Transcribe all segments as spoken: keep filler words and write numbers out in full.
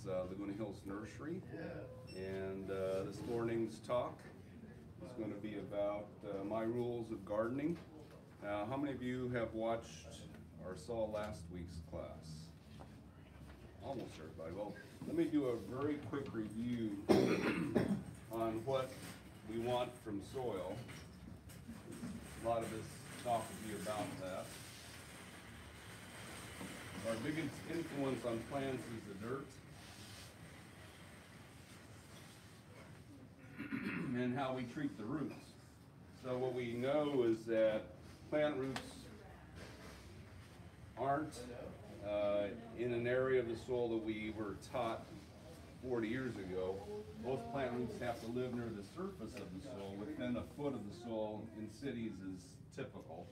is uh, Laguna Hills Nursery, and uh, this morning's talk is going to be about uh, my rules of gardening. Now, how many of you have watched or saw last week's class? Almost everybody. Well, let me do a very quick review on what we want from soil. A lot of this talk will be about that. Our biggest influence on plants is the dirt and how we treat the roots. So what we know is that plant roots aren't uh, in an area of the soil that we were taught forty years ago. Most plant roots have to live near the surface of the soil, within a foot of the soil. In cities is typical,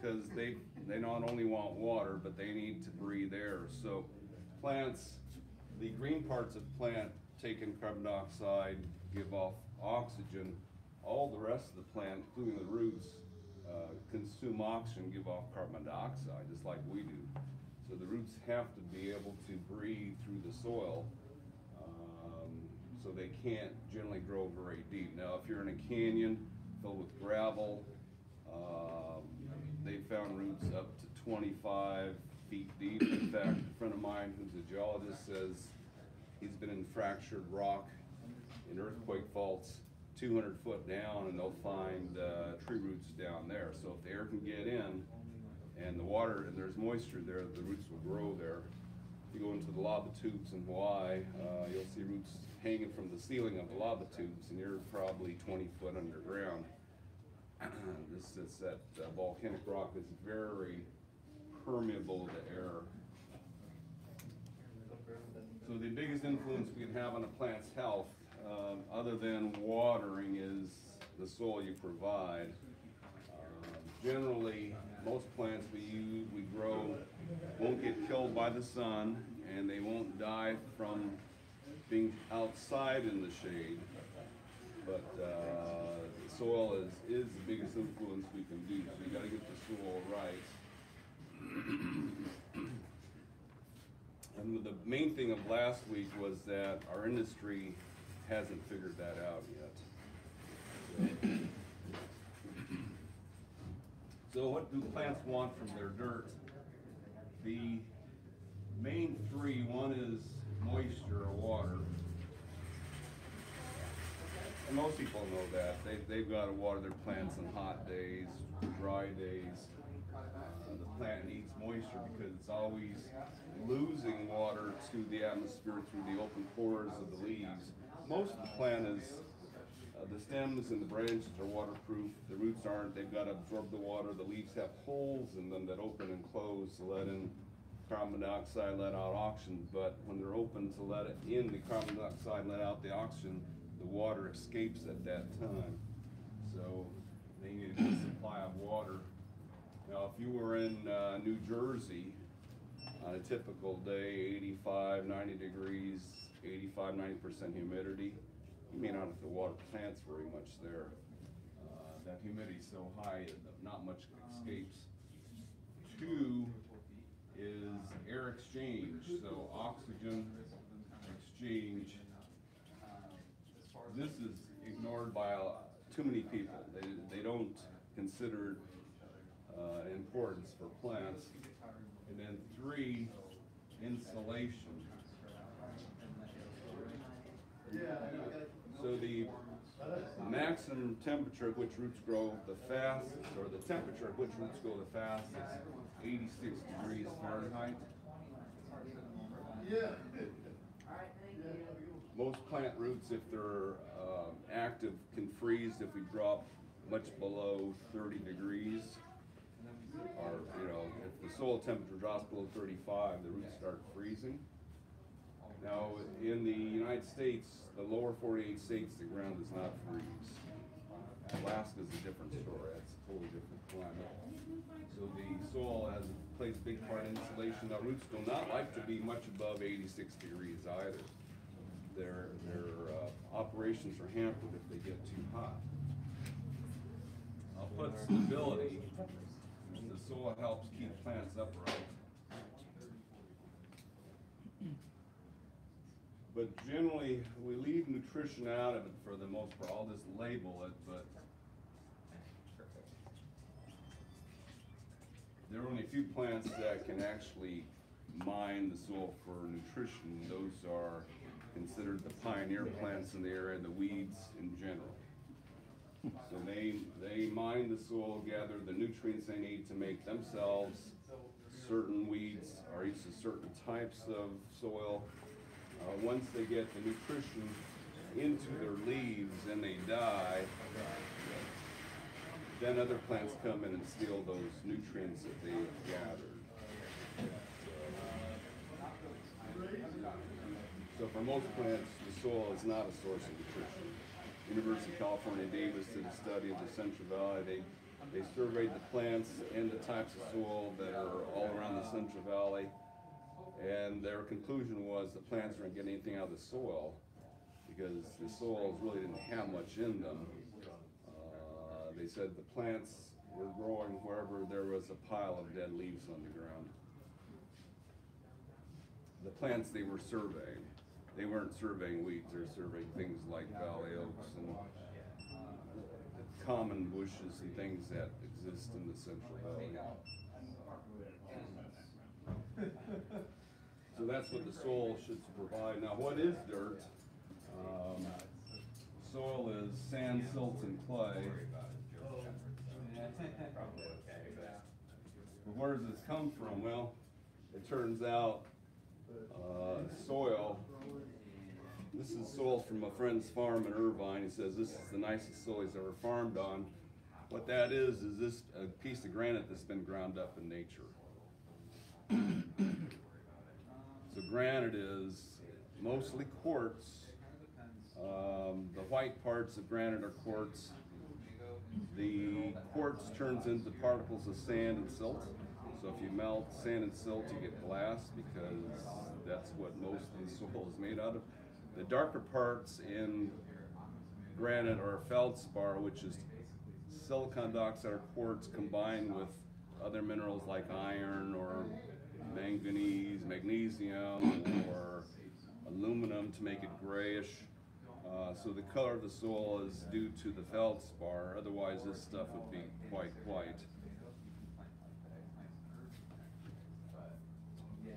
because they they not only want water, but they need to breathe air. So plants, the green parts of plant take in carbon dioxide, give off oxygen. All the rest of the plant, including the roots, uh, consume oxygen, give off carbon dioxide, just like we do. So the roots have to be able to breathe through the soil, um, so they can't generally grow very deep. Now, if you're in a canyon filled with gravel, Uh, they found roots up to twenty-five feet deep. In fact, a friend of mine who's a geologist says he's been in fractured rock in earthquake faults two hundred foot down, and they'll find uh, tree roots down there. So if the air can get in and the water and there's moisture there, the roots will grow there. If you go into the lava tubes in Hawaii, uh, you'll see roots hanging from the ceiling of the lava tubes, and you're probably twenty foot underground. This is that uh, volcanic rock is very permeable to air. So the biggest influence we can have on a plant's health, um, other than watering, is the soil you provide. Uh, generally, most plants we use, we grow won't get killed by the sun, and they won't die from being outside in the shade. But uh, soil is, is the biggest influence we can do, so you got to get the soil right. And the main thing of last week was that our industry hasn't figured that out yet. So, so what do plants want from their dirt? The main three, one is moisture or water. Most people know that. They, they've got to water their plants on hot days, dry days. Uh, the plant needs moisture because it's always losing water to the atmosphere through the open pores of the leaves. Most of the plant is, uh, the stems and the branches are waterproof. The roots aren't. They've got to absorb the water. The leaves have holes in them that open and close to let in carbon dioxide, let out oxygen. But when they're open to let it in, the carbon dioxide, let out the oxygen, the water escapes at that time. So they need a good supply of water. Now, if you were in uh, New Jersey on a typical day, eighty-five, ninety degrees, eighty-five, ninety percent humidity, you may not have to water plants very much there. Uh, that humidity's so high, not much escapes. Two is air exchange, so oxygen exchange. This is ignored by uh, too many people. They, they don't consider uh, importance for plants. And then three, insulation. So the maximum temperature at which roots grow the fastest, or the temperature at which roots grow the fastest, eighty-six degrees Fahrenheit. Yeah. Most plant roots, if they're uh, active, can freeze if we drop much below thirty degrees. Or, you know, if the soil temperature drops below thirty-five, the roots start freezing. Now, in the United States, the lower forty-eight states, the ground does not freeze. Alaska's a different story. That's a totally different climate. So the soil has plays a big part in insulation. Now, roots do not like to be much above eighty-six degrees either. Their, their uh, operations are hampered if they get too hot. I'll put stability. The soil helps keep plants upright. But generally, we leave nutrition out of it for the most part. I'll just label it, but there are only a few plants that can actually mine the soil for nutrition. Those are considered the pioneer plants in the area, the weeds in general. So they, they mine the soil, gather the nutrients they need to make themselves. Certain weeds are used to certain types of soil. Uh, once they get the nutrition into their leaves and they die, then other plants come in and steal those nutrients that they've gathered. So for most plants, the soil is not a source of nutrition. University of California Davis did a study of the Central Valley. They, they surveyed the plants and the types of soil that are all around the Central Valley. And their conclusion was the plants weren't getting anything out of the soil because the soils really didn't have much in them. Uh, they said the plants were growing wherever there was a pile of dead leaves on the ground. The plants they were surveying, they weren't surveying weeds, they were surveying things like valley oaks and uh, common bushes and things that exist in the Central Valley. So that's what the soil should provide. Now, what is dirt? Um, soil is sand, silt, and clay. But where does this come from? Well, it turns out uh, soil, this is soil from a friend's farm in Irvine. He says this is the nicest soil he's ever farmed on. What that is, is this a piece of granite that's been ground up in nature. So granite is mostly quartz. Um, the white parts of granite are quartz. The quartz turns into particles of sand and silt. So if you melt sand and silt, you get glass because that's what most of the soil is made out of. The darker parts in granite are feldspar, which is silicon dioxide or quartz combined with other minerals like iron or manganese, magnesium, or aluminum to make it grayish. Uh, so the color of the soil is due to the feldspar, otherwise this stuff would be quite white.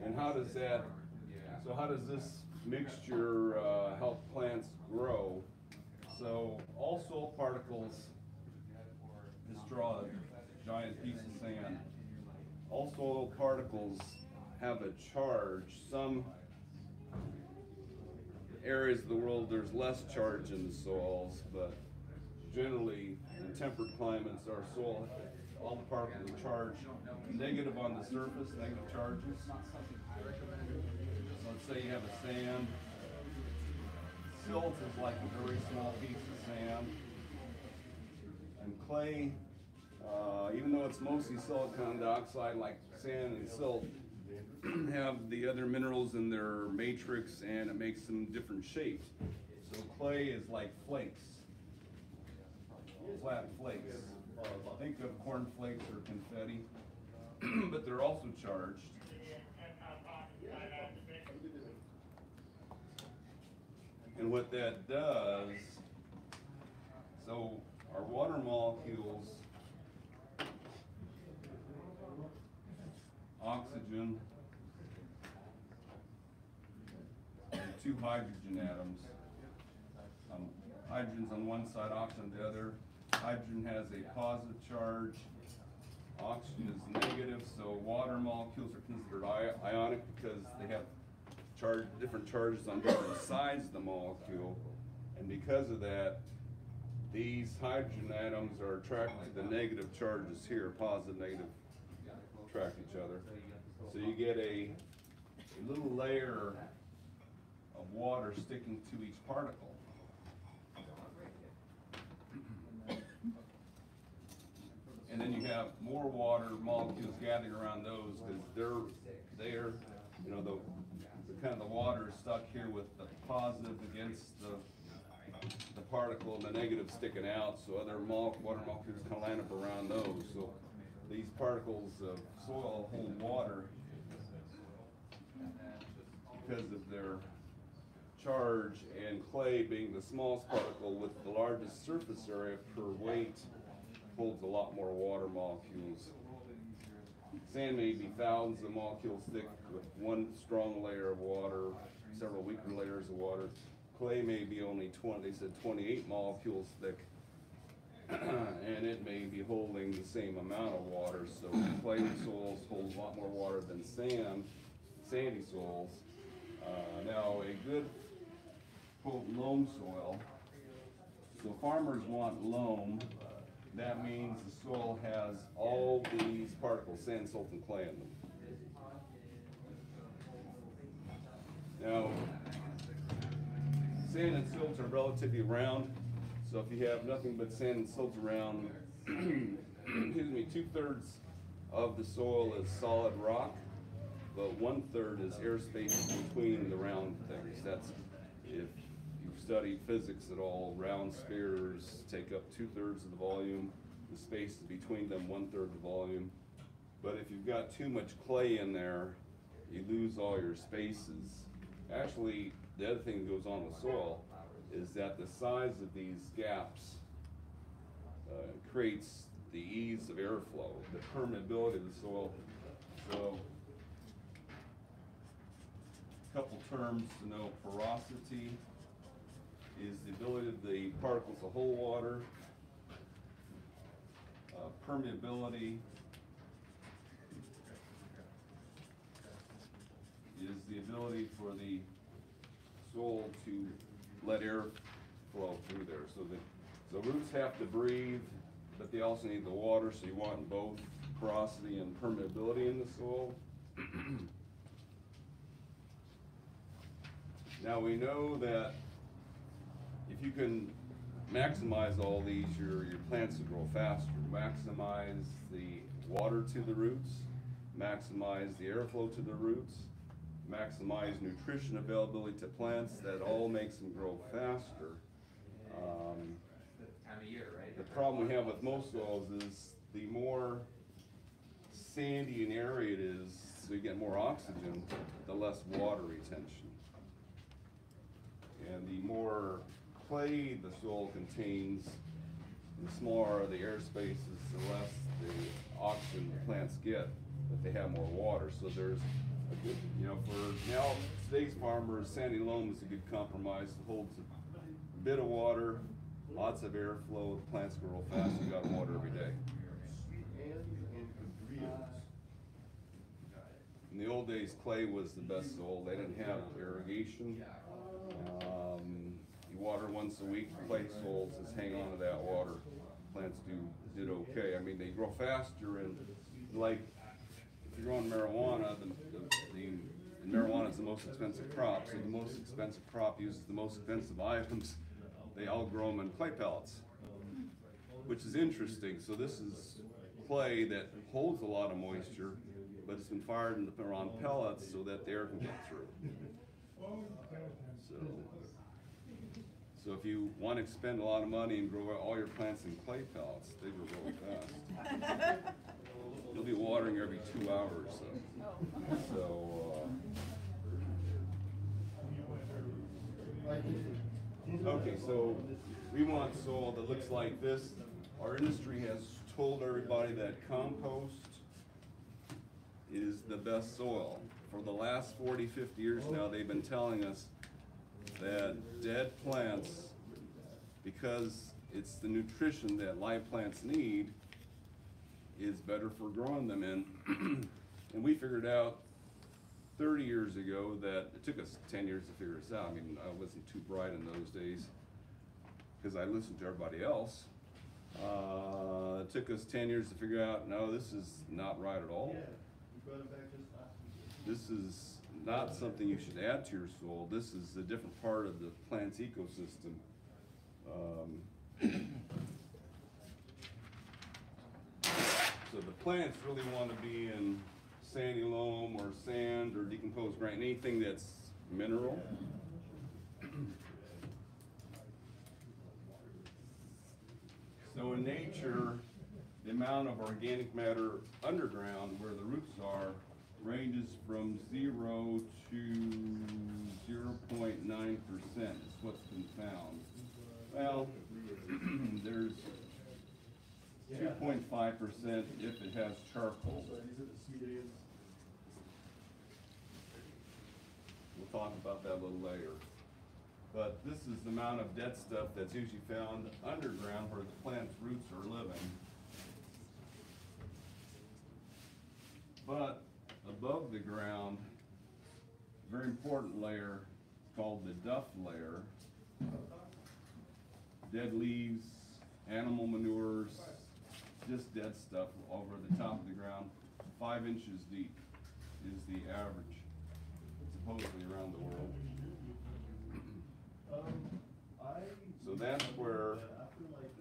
And how does that, so how does this mixture uh, help plants grow? So all soil particles, just draw a giant piece of sand. All soil particles have a charge. Some areas of the world there's less charge in the soils, but generally in temperate climates our soil, all the particles are charged negative on the surface, negative charges. So let's say you have a sand. Silt is like a very small piece of sand. And clay, Uh, even though it's mostly silicon dioxide, like sand and silt, have the other minerals in their matrix and it makes them different shapes. So clay is like flakes, flat flakes. Think of corn flakes or confetti, but they're also charged. And what that does, so our water molecules, oxygen, and two hydrogen atoms. Um, hydrogen's on one side, oxygen on the other. Hydrogen has a positive charge. Oxygen is negative, so water molecules are considered ionic because they have charge, different charges on different sides of the molecule. And because of that, these hydrogen atoms are attracted to the negative charges here, positive, negative. Attract each other. So you get a, a little layer of water sticking to each particle. And then you have more water molecules gathering around those because they're there, you know, the, the kind of the water is stuck here with the positive against the the particle and the negative sticking out, so other mole, water molecules kind of line up around those. So these particles of soil hold water because of their charge, and clay being the smallest particle with the largest surface area per weight holds a lot more water molecules. Sand may be thousands of molecules thick with one strong layer of water, several weaker layers of water. Clay may be only twenty, they said twenty-eight molecules thick, and it may be holding the same amount of water. So clay soils hold a lot more water than sand, sandy soils. Uh, now a good quote, loam soil. So farmers want loam. That means the soil has all these particles, sand, salt, and clay in them. Now, sand and silt are relatively round, so if you have nothing but sand and silt around, excuse me, two-thirds of the soil is solid rock, but one-third is airspace between the round things. That's if study physics at all, round spheres take up two-thirds of the volume, the space between them one-third of the volume. But if you've got too much clay in there, you lose all your spaces. Actually, the other thing that goes on with soil is that the size of these gaps uh, creates the ease of airflow, the permeability of the soil. So a couple terms to know: porosity is the ability of the particles to hold water. Uh, permeability is the ability for the soil to let air flow through there. So the so roots have to breathe, but they also need the water, so you want both porosity and permeability in the soil. Now we know that if you can maximize all these, your, your plants will grow faster. Maximize the water to the roots, maximize the airflow to the roots, maximize nutrition availability to plants. That all makes them grow faster. Um, the problem we have with most soils is the more sandy an area it is, so you get more oxygen, the less water retention. And the more clay the soil contains, the smaller the air spaces, the less the oxygen the plants get, but they have more water. So there's a good, you know, for now, today's farmers, sandy loam is a good compromise. It holds a bit of water, lots of airflow, the plants grow fast, you got water every day. In the old days, clay was the best soil. They didn't have irrigation. Um, water once a week, clay soils just hang on to that water. Plants do did okay. I mean, they grow faster, and like if you're growing marijuana, the, the, the, the marijuana is the most expensive crop, so the most expensive crop uses the most expensive items. They all grow them in clay pellets, which is interesting. So this is clay that holds a lot of moisture, but it's been fired in the, around pellets so that the air can get through. So. So if you want to expend a lot of money and grow all your plants in clay pellets, they will grow fast. You'll be watering every two hours. So, so uh, okay. So we want soil that looks like this. Our industry has told everybody that compost is the best soil. For the last forty, fifty years now, they've been telling us that dead plants, because it's the nutrition that live plants need, is better for growing them in. And we figured out thirty years ago that it took us ten years to figure this out. I mean, I wasn't too bright in those days because I listened to everybody else. Uh, it took us ten years to figure out, no, this is not right at all. This is not something you should add to your soil. This is a different part of the plant's ecosystem. Um, so the plants really want to be in sandy loam or sand or decomposed granite, anything that's mineral. So in nature, the amount of organic matter underground where the roots are ranges from zero to zero point nine percent is what's been found. Well, there's two point five percent if it has charcoal. We'll talk about that a little later. But this is the amount of dead stuff that's usually found underground where the plant's roots are living. But above the ground, a very important layer called the duff layer. Dead leaves, animal manures, just dead stuff over the top of the ground. Five inches deep is the average, supposedly around the world. So that's where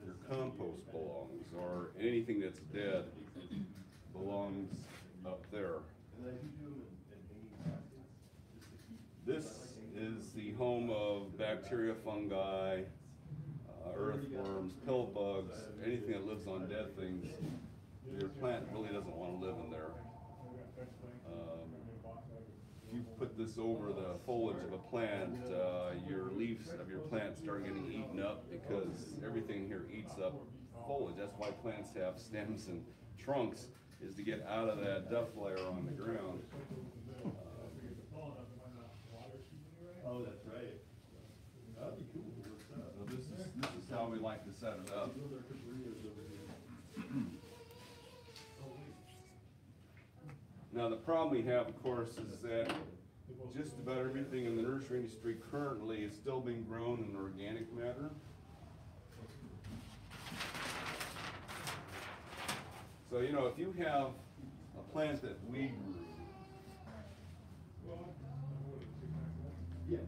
your compost belongs, or anything that's dead belongs up there. This is the home of bacteria, fungi, uh, earthworms, pill bugs, anything that lives on dead things. Your plant really doesn't want to live in there. Um, if you put this over the foliage of a plant, uh, your leaves of your plant start getting eaten up because everything here eats up foliage. That's why plants have stems and trunks, is to get out of that duff layer on the ground. Um, oh, that's right. That'd be cool. So this is this is how we like to set it up. Now the problem we have, of course, is that just about everything in the nursery industry currently is still being grown in organic matter. So, you know, if you have a plant that we grew, yeah,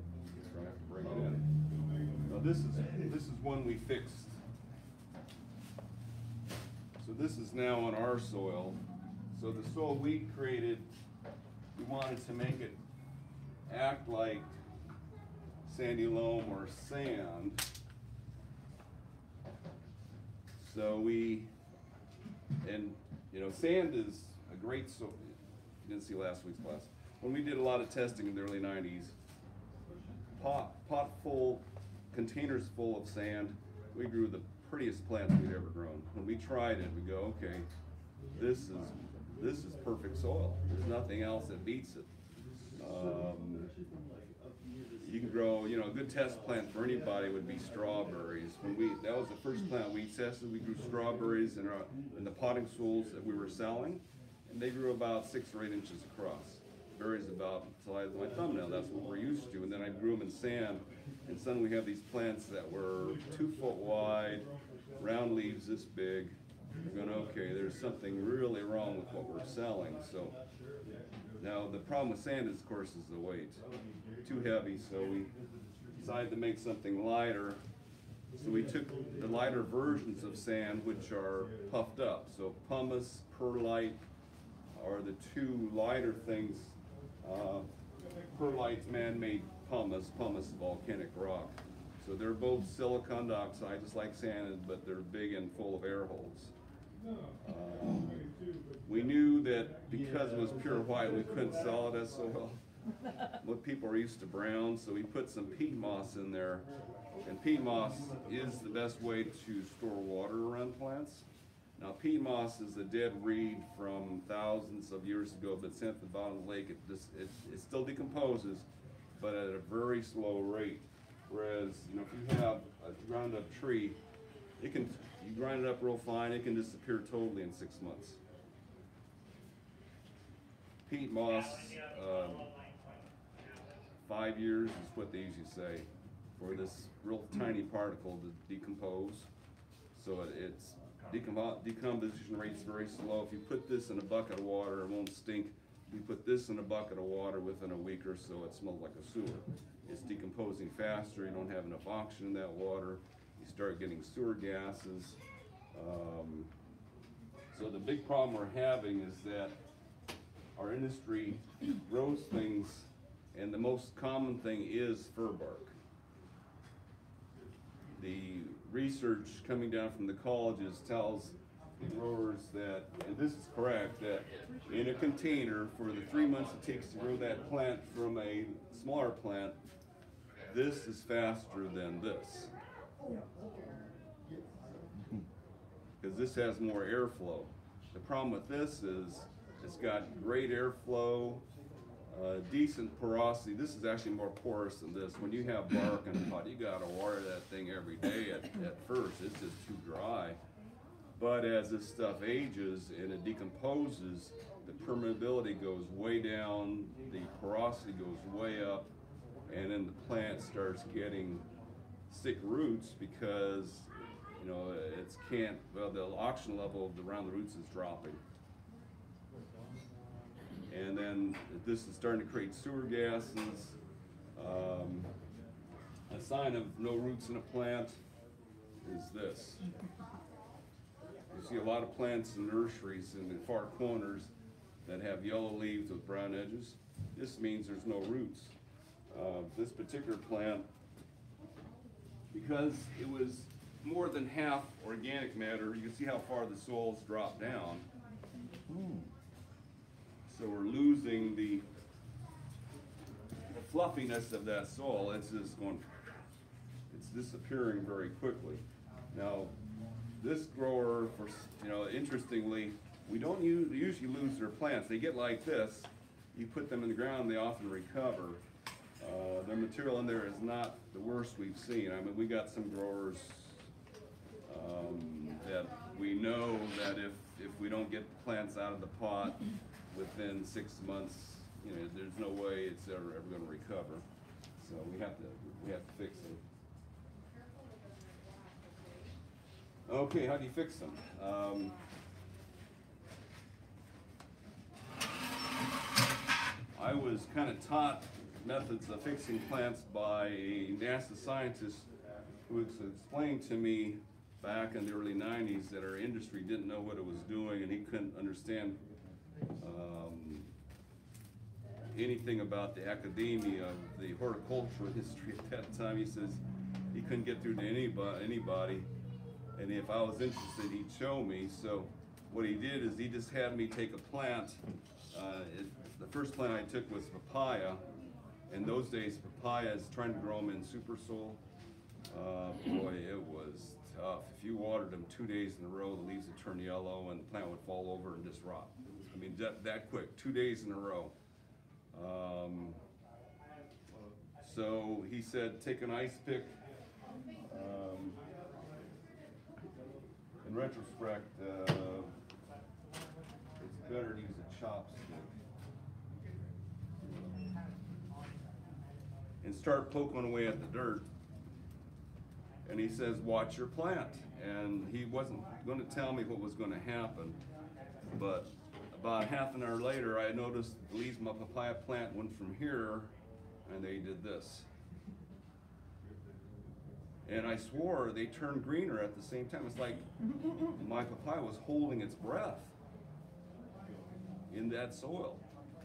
I have to bring it in. Now this is this is one we fixed. So this is now on our soil. So the soil we created, we wanted to make it act like sandy loam or sand. So we, and you know, sand is a great soil. You didn't see last week's class. When we did a lot of testing in the early nineties, pot, pot full, containers full of sand, we grew the prettiest plants we'd ever grown. When we tried it, we go, okay, this is This is perfect soil. There's nothing else that beats it. Um, you can grow, you know, a good test plant for anybody would be strawberries. When we, that was the first plant we tested. We grew strawberries in, our, in the potting soils that we were selling, and they grew about six or eight inches across. Varies about the size of my thumbnail. That's what we're used to. And then I grew them in sand, and suddenly we have these plants that were two foot wide, round leaves this big. You're going, okay, there's something really wrong with what we're selling. So now the problem with sand is, of course, is the weight. Too heavy, so we decided to make something lighter. So we took the lighter versions of sand, which are puffed up. So pumice, perlite are the two lighter things. Uh, perlite's man-made pumice, pumice volcanic rock. So they're both silicon dioxide, just like sand, but they're big and full of air holes. Um, we knew that because it was pure white, we couldn't sell it as soil. Well, people are used to brown, so we put some peat moss in there. And peat moss is the best way to store water around plants. Now, peat moss is a dead reed from thousands of years ago, but sent to the bottom of the lake. It, just, it, it still decomposes, but at a very slow rate. Whereas, you know, if you have a ground up tree, it can, you grind it up real fine, it can disappear totally in six months. Peat moss, um, five years is what they usually say for this real tiny particle to decompose. So it, it's decomp decomposition rate's very slow. If you put this in a bucket of water, it won't stink. If you put this in a bucket of water, within a week or so, it smells like a sewer. It's decomposing faster. You don't have enough oxygen in that water. You start getting sewer gases. Um, so the big problem we're having is that our industry grows things, and the most common thing is fir bark. The research coming down from the colleges tells growers that, and this is correct, that in a container for the three months it takes to grow that plant from a smaller plant, this is faster than this. Because this has more airflow. The problem with this is it's got great airflow, uh, decent porosity. This is actually more porous than this. When you have bark and pot, you gotta water that thing every day at, at first. It's just too dry. But as this stuff ages and it decomposes, the permeability goes way down, the porosity goes way up, and then the plant starts getting thick roots because you know, it's can't, well, the oxygen level around the roots is dropping. And then this is starting to create sewer gases, um, a sign of no roots in a plant is this. You see a lot of plants in nurseries in the far corners that have yellow leaves with brown edges. This means there's no roots. Uh, this particular plant, because it was more than half organic matter, you can see how far the soils drop down. Ooh. So we're losing the, the fluffiness of that soil. It's just going, it's disappearing very quickly. Now, this grower, for you know, interestingly, we don't usually lose their plants. They get like this. You put them in the ground, they often recover. Uh, their material in there is not the worst we've seen. I mean, we got some growers Um, that we know that if, if we don't get the plants out of the pot within six months, you know, there's no way it's ever, ever going to recover. So we have to, we have to fix them. Okay, how do you fix them? Um, I was kind of taught methods of fixing plants by a NASA scientist who explained to me back in the early nineties that our industry didn't know what it was doing, and he couldn't understand um, anything about the academia of the horticultural history at that time. He says he couldn't get through to anybody, anybody, and if I was interested, he'd show me. So what he did is he just had me take a plant. Uh, it, the first plant I took was papaya. In those days, papaya is trying to grow them in super soil. Uh, boy, it was tough. If you watered them two days in a row, the leaves would turn yellow and the plant would fall over and just rot. I mean, that, that quick, two days in a row. Um, so he said, take an ice pick. Um, in retrospect, uh, it's better to use a chopstick. And start poking away at the dirt. And he says, watch your plant. And he wasn't going to tell me what was going to happen. But about half an hour later, I noticed the leaves of my papaya plant went from here, and they did this. And I swore they turned greener at the same time. It's like my papaya was holding its breath in that soil.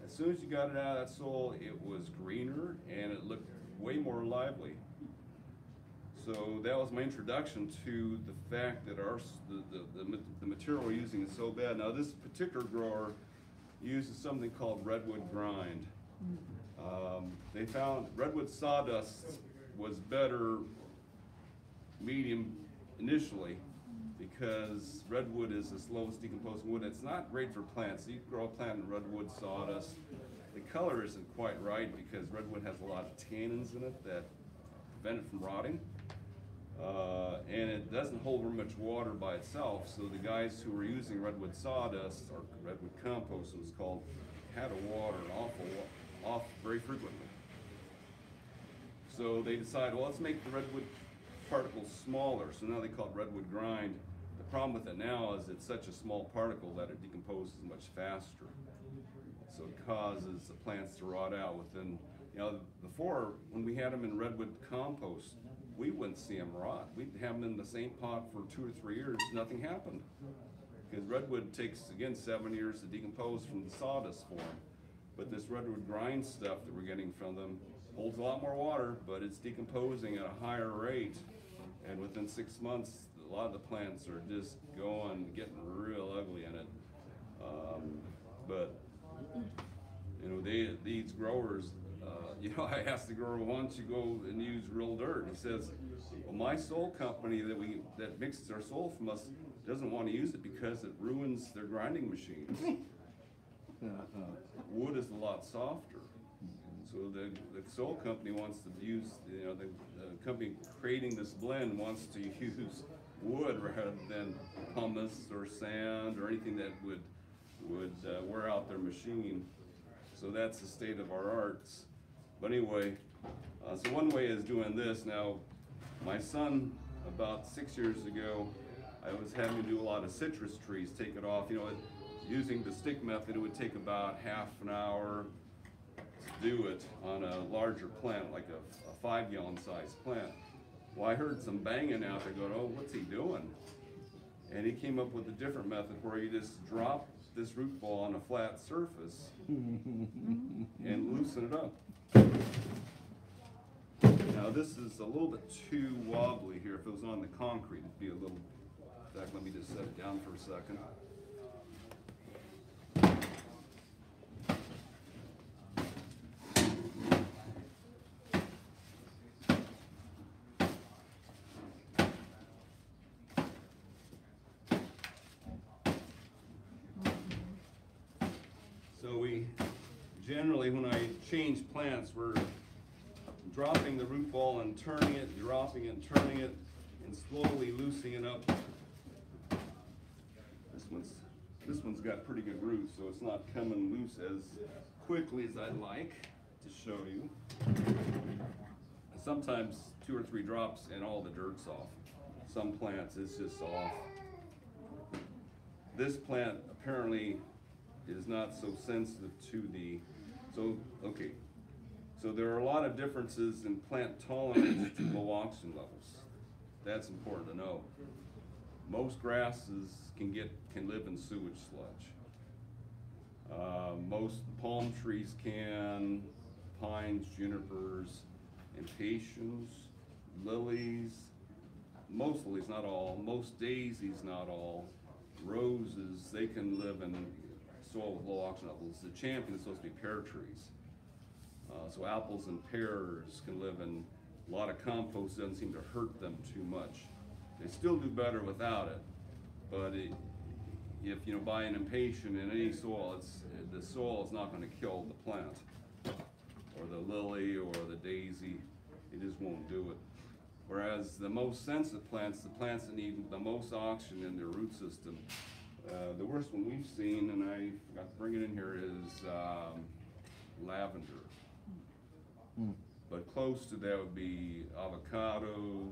As soon as you got it out of that soil, it was greener, and it looked way more lively. So that was my introduction to the fact that our the, the, the, the material we're using is so bad. Now this particular grower uses something called redwood grind. Um, they found redwood sawdust was better medium initially because redwood is the slowest decomposing wood. It's not great for plants. You grow a plant in redwood sawdust. The color isn't quite right because redwood has a lot of tannins in it that prevent it from rotting. Uh, and it doesn't hold very much water by itself, so the guys who were using redwood sawdust, or redwood compost it was called, had to water an awful wa off very frequently. So they decided, well, let's make the redwood particles smaller, so now they call it redwood grind. The problem with it now is it's such a small particle that it decomposes much faster. So it causes the plants to rot out within, you know, before, when we had them in redwood compost, we wouldn't see them rot. We'd have them in the same pot for two or three years, nothing happened. Because redwood takes, again, seven years to decompose from the sawdust form. But this redwood grind stuff that we're getting from them holds a lot more water, but it's decomposing at a higher rate. And within six months, lot of the plants are just going, getting real ugly in it. Um, but you know, they, these growers, uh, you know, I asked the grower, why don't you go and use real dirt? He says, well, my soil company that we that mixes our soil from us doesn't want to use it because it ruins their grinding machines. Wood is a lot softer. So the, the soil company wants to use, you know, the, the company creating this blend wants to use wood rather than pumice or sand or anything that would, would uh, wear out their machine. So that's the state of our arts. But anyway, uh, so one way is doing this. Now, my son, about six years ago, I was having to do a lot of citrus trees, take it off. You know, it, using the stick method, it would take about half an hour to do it on a larger plant, like a, a five gallon size plant. Well, I heard some banging out there going, oh, what's he doing? And he came up with a different method where you just drop this root ball on a flat surface and loosen it up. Now this is a little bit too wobbly here. If it was on the concrete, it'd be a little, in fact, let me just set it down for a second. Generally, when I change plants, we're dropping the root ball and turning it, dropping and turning it, and slowly loosening it up. This one's, this one's got pretty good roots, so it's not coming loose as quickly as I'd like to show you. Sometimes two or three drops and all the dirt's off. Some plants, it's just off. This plant apparently is not so sensitive to the, so, okay. So there are a lot of differences in plant tolerance to low oxygen levels. That's important to know. Most grasses can get, can live in sewage sludge. Uh, most palm trees can, pines, junipers, impatiens, lilies, most lilies, not all, most daisies, not all, roses, they can live in soil with low oxygen levels. The champion is supposed to be pear trees. Uh, so apples and pears can live in a lot of compost. Doesn't seem to hurt them too much. They still do better without it, but it, if you know, buy an impatient in any soil, it's, the soil is not going to kill the plant or the lily or the daisy. It just won't do it. Whereas the most sensitive plants, the plants that need the most oxygen in their root system, Uh, the worst one we've seen, and I forgot to bring it in here, is um, lavender. Mm. But close to that would be avocados.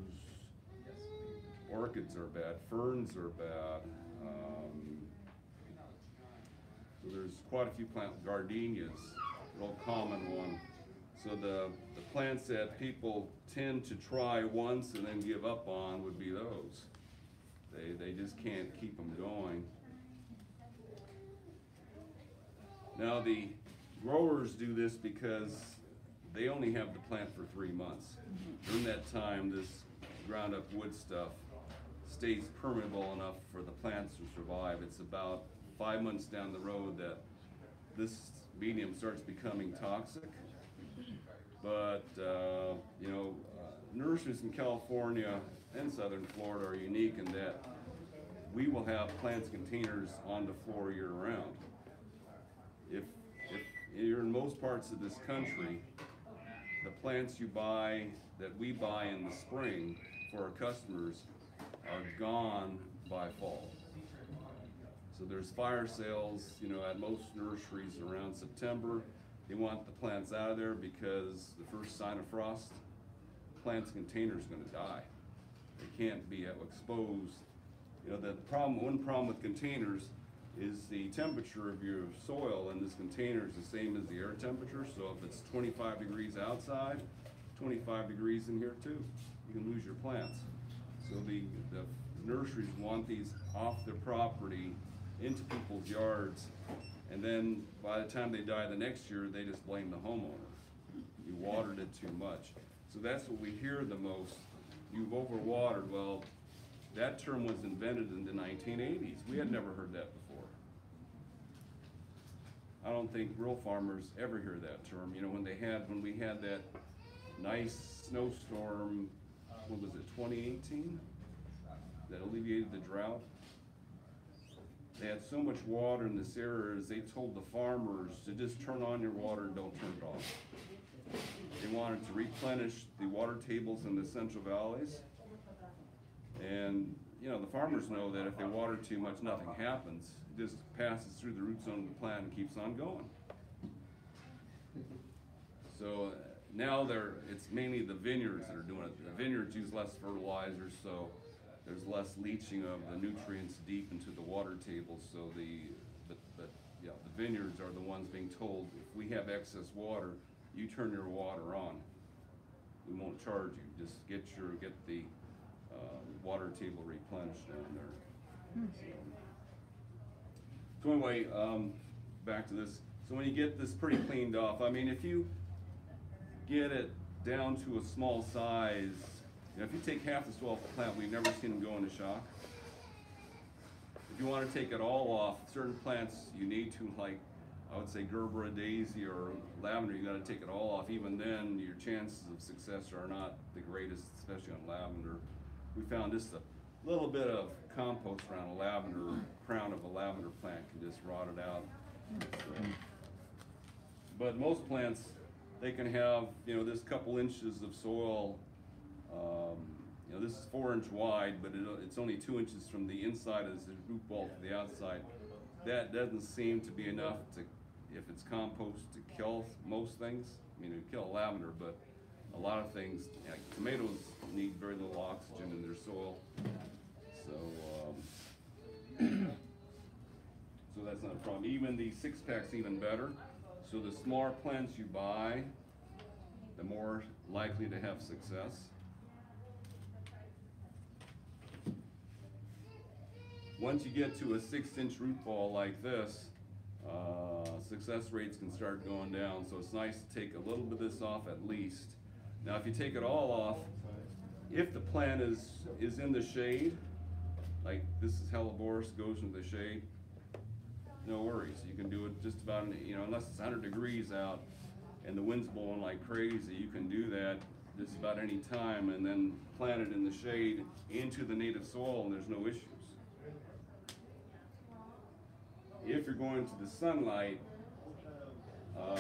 Orchids are bad. Ferns are bad. Um, so there's quite a few plants. Gardenias, real common one. So the, the plants that people tend to try once and then give up on would be those. They, they just can't keep them going. Now the growers do this because they only have the plant for three months. During that time, this ground up wood stuff stays permeable enough for the plants to survive. It's about five months down the road that this medium starts becoming toxic. But uh, you know, uh, nurseries in California and southern Florida are unique in that we will have plants containers on the floor year round. If, if you're in most parts of this country, the plants you buy, that we buy in the spring for our customers, are gone by fall. So there's fire sales, you know, at most nurseries around September. They want the plants out of there because the first sign of frost, the plant's container is going to die. They can't be exposed. You know, the problem, one problem with containers is the temperature of your soil in this container is the same as the air temperature. So if it's twenty-five degrees outside, twenty-five degrees in here too, you can lose your plants. So the, the nurseries want these off their property into people's yards. And then by the time they die the next year, they just blame the homeowner. You watered it too much. So that's what we hear the most. You've overwatered. Well, That term was invented in the nineteen eighties. We had never heard that before. I don't think real farmers ever hear that term. You know, when they had, when we had that nice snowstorm, what was it, twenty eighteen? That alleviated the drought. They had so much water in this area, they told the farmers to just turn on your water and don't turn it off. They wanted to replenish the water tables in the Central Valleys. And, you know, the farmers know that if they water too much, nothing happens. It just passes through the root zone of the plant and keeps on going. So now they're, it's mainly the vineyards that are doing it. The vineyards use less fertilizer, so there's less leaching of the nutrients deep into the water table. So the, but, but yeah, the vineyards are the ones being told, if we have excess water, you turn your water on. We won't charge you. Just get your, get the uh, water table replenished down there. Mm-hmm. So anyway, um, back to this. So when you get this pretty cleaned off, I mean, if you get it down to a small size, you know, if you take half the soil off the plant, we've never seen them go into shock. If you want to take it all off, certain plants you need to, like, I would say gerbera, daisy, or lavender, you gotta take it all off. Even then, your chances of success are not the greatest, especially on lavender. We found just a little bit of compost around a lavender, crown of a lavender plant can just rot it out. So, but most plants, they can have, you know, this couple inches of soil. Um, you know, this is four inch wide, but it, it's only two inches from the inside as the root ball to the outside. That doesn't seem to be enough to, if it's compost, to kill most things. I mean, it would kill lavender, but a lot of things, like tomatoes need very little oxygen in their soil. So, um, so that's not a problem. Even the six pack's even better. So the smaller plants you buy, the more likely to have success. Once you get to a six inch root ball like this, uh, success rates can start going down. So it's nice to take a little bit of this off at least. Now if you take it all off, if the plant is, is in the shade, like this is helleborus, goes into the shade, no worries. You can do it just about, you know, unless it's one hundred degrees out and the wind's blowing like crazy, you can do that just about any time and then plant it in the shade into the native soil and there's no issues. If you're going to the sunlight, uh,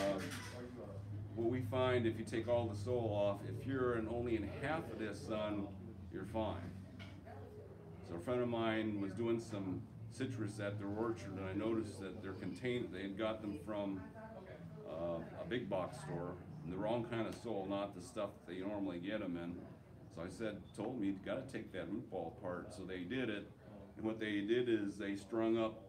what we find if you take all the soil off, if you're in only in half of this sun, you're fine. So a friend of mine was doing some citrus at their orchard and I noticed that they're contained, they had got them from uh, a big box store and the wrong kind of soil, not the stuff that you normally get them in. So I said, told me, you gotta take that root ball apart. So they did it. And what they did is they strung up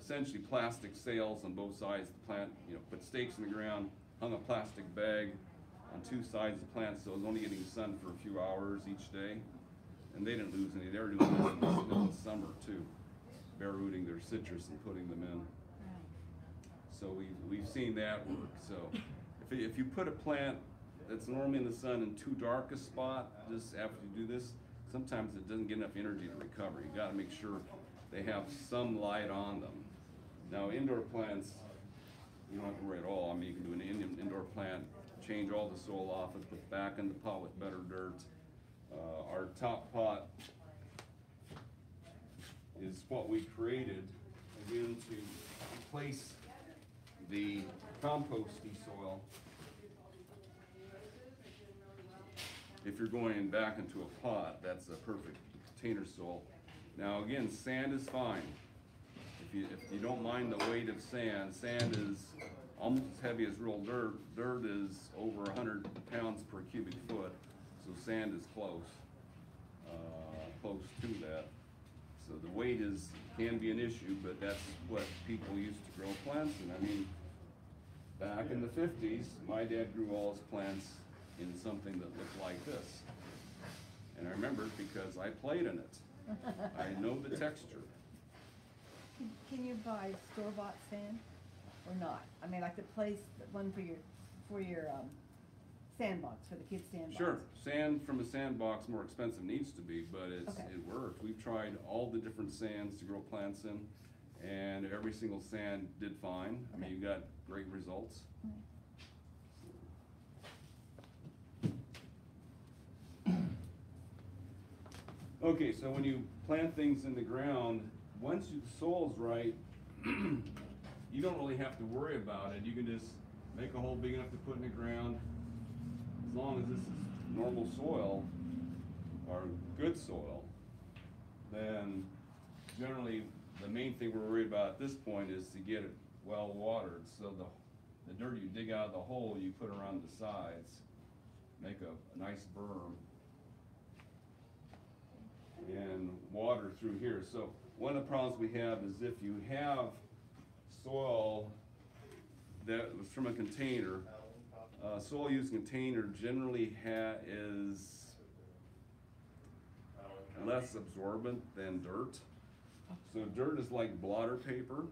essentially plastic sails on both sides of the plant, you know, put stakes in the ground, hung a plastic bag on two sides of the plant, so it was only getting sun for a few hours each day. And they didn't lose any. They were doing this in the summer too, bare rooting their citrus and putting them in. So we've, we've seen that work. So if, if you put a plant that's normally in the sun in too dark a spot, just after you do this, sometimes it doesn't get enough energy to recover. You gotta make sure they have some light on them. Now indoor plants, you don't have to worry at all. I mean, you can do an indoor plant, change all the soil off and put back in the pot with better dirt. Uh, our top pot is what we created, again, to replace the composty soil. If you're going back into a pot, that's a perfect container soil. Now again, sand is fine. If you, if you don't mind the weight of sand, sand is almost as heavy as real dirt. Dirt is over one hundred pounds per cubic foot, so sand is close, uh, close to that. So the weight is, can be an issue, but that's what people used to grow plants in. I mean, back in the fifties, my dad grew all his plants in something that looked like this. And I remember it because I played in it. I know the texture. Can, can you buy store-bought sand or not? I mean, I could place one for your for your um, sandbox, for the kids' sandbox. Sure, sand from a sandbox, more expensive needs to be, but it's, okay. It worked. We've tried all the different sands to grow plants in, and every single sand did fine. Okay. I mean, you got great results. Okay. Okay, so when you plant things in the ground, once the soil's right, you don't really have to worry about it. You can just make a hole big enough to put in the ground. As long as this is normal soil, or good soil, then generally the main thing we're worried about at this point is to get it well watered. So the, the dirt you dig out of the hole, you put around the sides, make a, a nice berm, and water through here. So one of the problems we have is if you have soil that was from a container, uh, soil used container generally ha is less absorbent than dirt. So dirt is like blotter paper,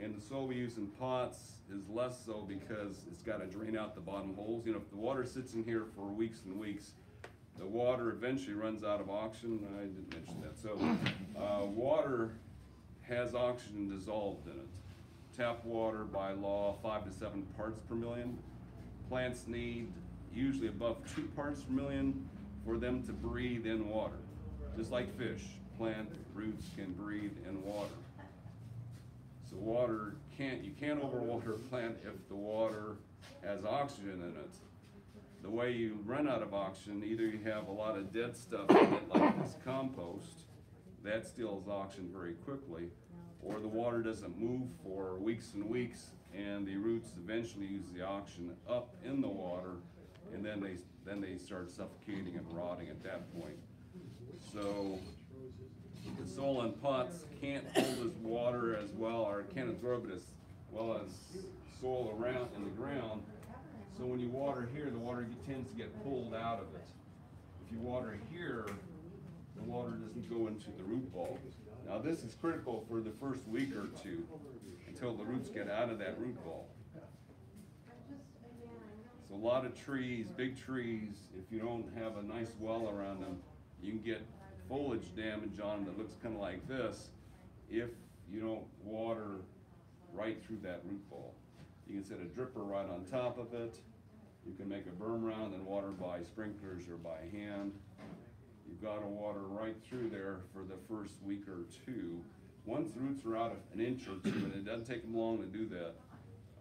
and the soil we use in pots is less so because it's got to drain out the bottom holes. You know, if the water sits in here for weeks and weeks, the water eventually runs out of oxygen. I didn't mention that. So uh, water has oxygen dissolved in it. Tap water by law, five to seven parts per million. Plants need usually above two parts per million for them to breathe in water. Just like fish, plant roots can breathe in water. So water can't, you can't overwater a plant if the water has oxygen in it. The way you run out of oxygen, either you have a lot of dead stuff in it, like this compost, that steals oxygen very quickly, or the water doesn't move for weeks and weeks, and the roots eventually use the oxygen up in the water, and then they, then they start suffocating and rotting at that point. So the soil in pots can't hold this water as well, or can't absorb it as well as soil around in the ground. So when you water here, the water tends to get pulled out of it. If you water here, the water doesn't go into the root bulb. Now this is critical for the first week or two until the roots get out of that root bulb. So a lot of trees, big trees, if you don't have a nice well around them, you can get foliage damage on them that looks kind of like this if you don't water right through that root bulb. You can set a dripper right on top of it. You can make a berm round and water by sprinklers or by hand. You've got to water right through there for the first week or two. Once the roots are out an inch or two, and it doesn't take them long to do that,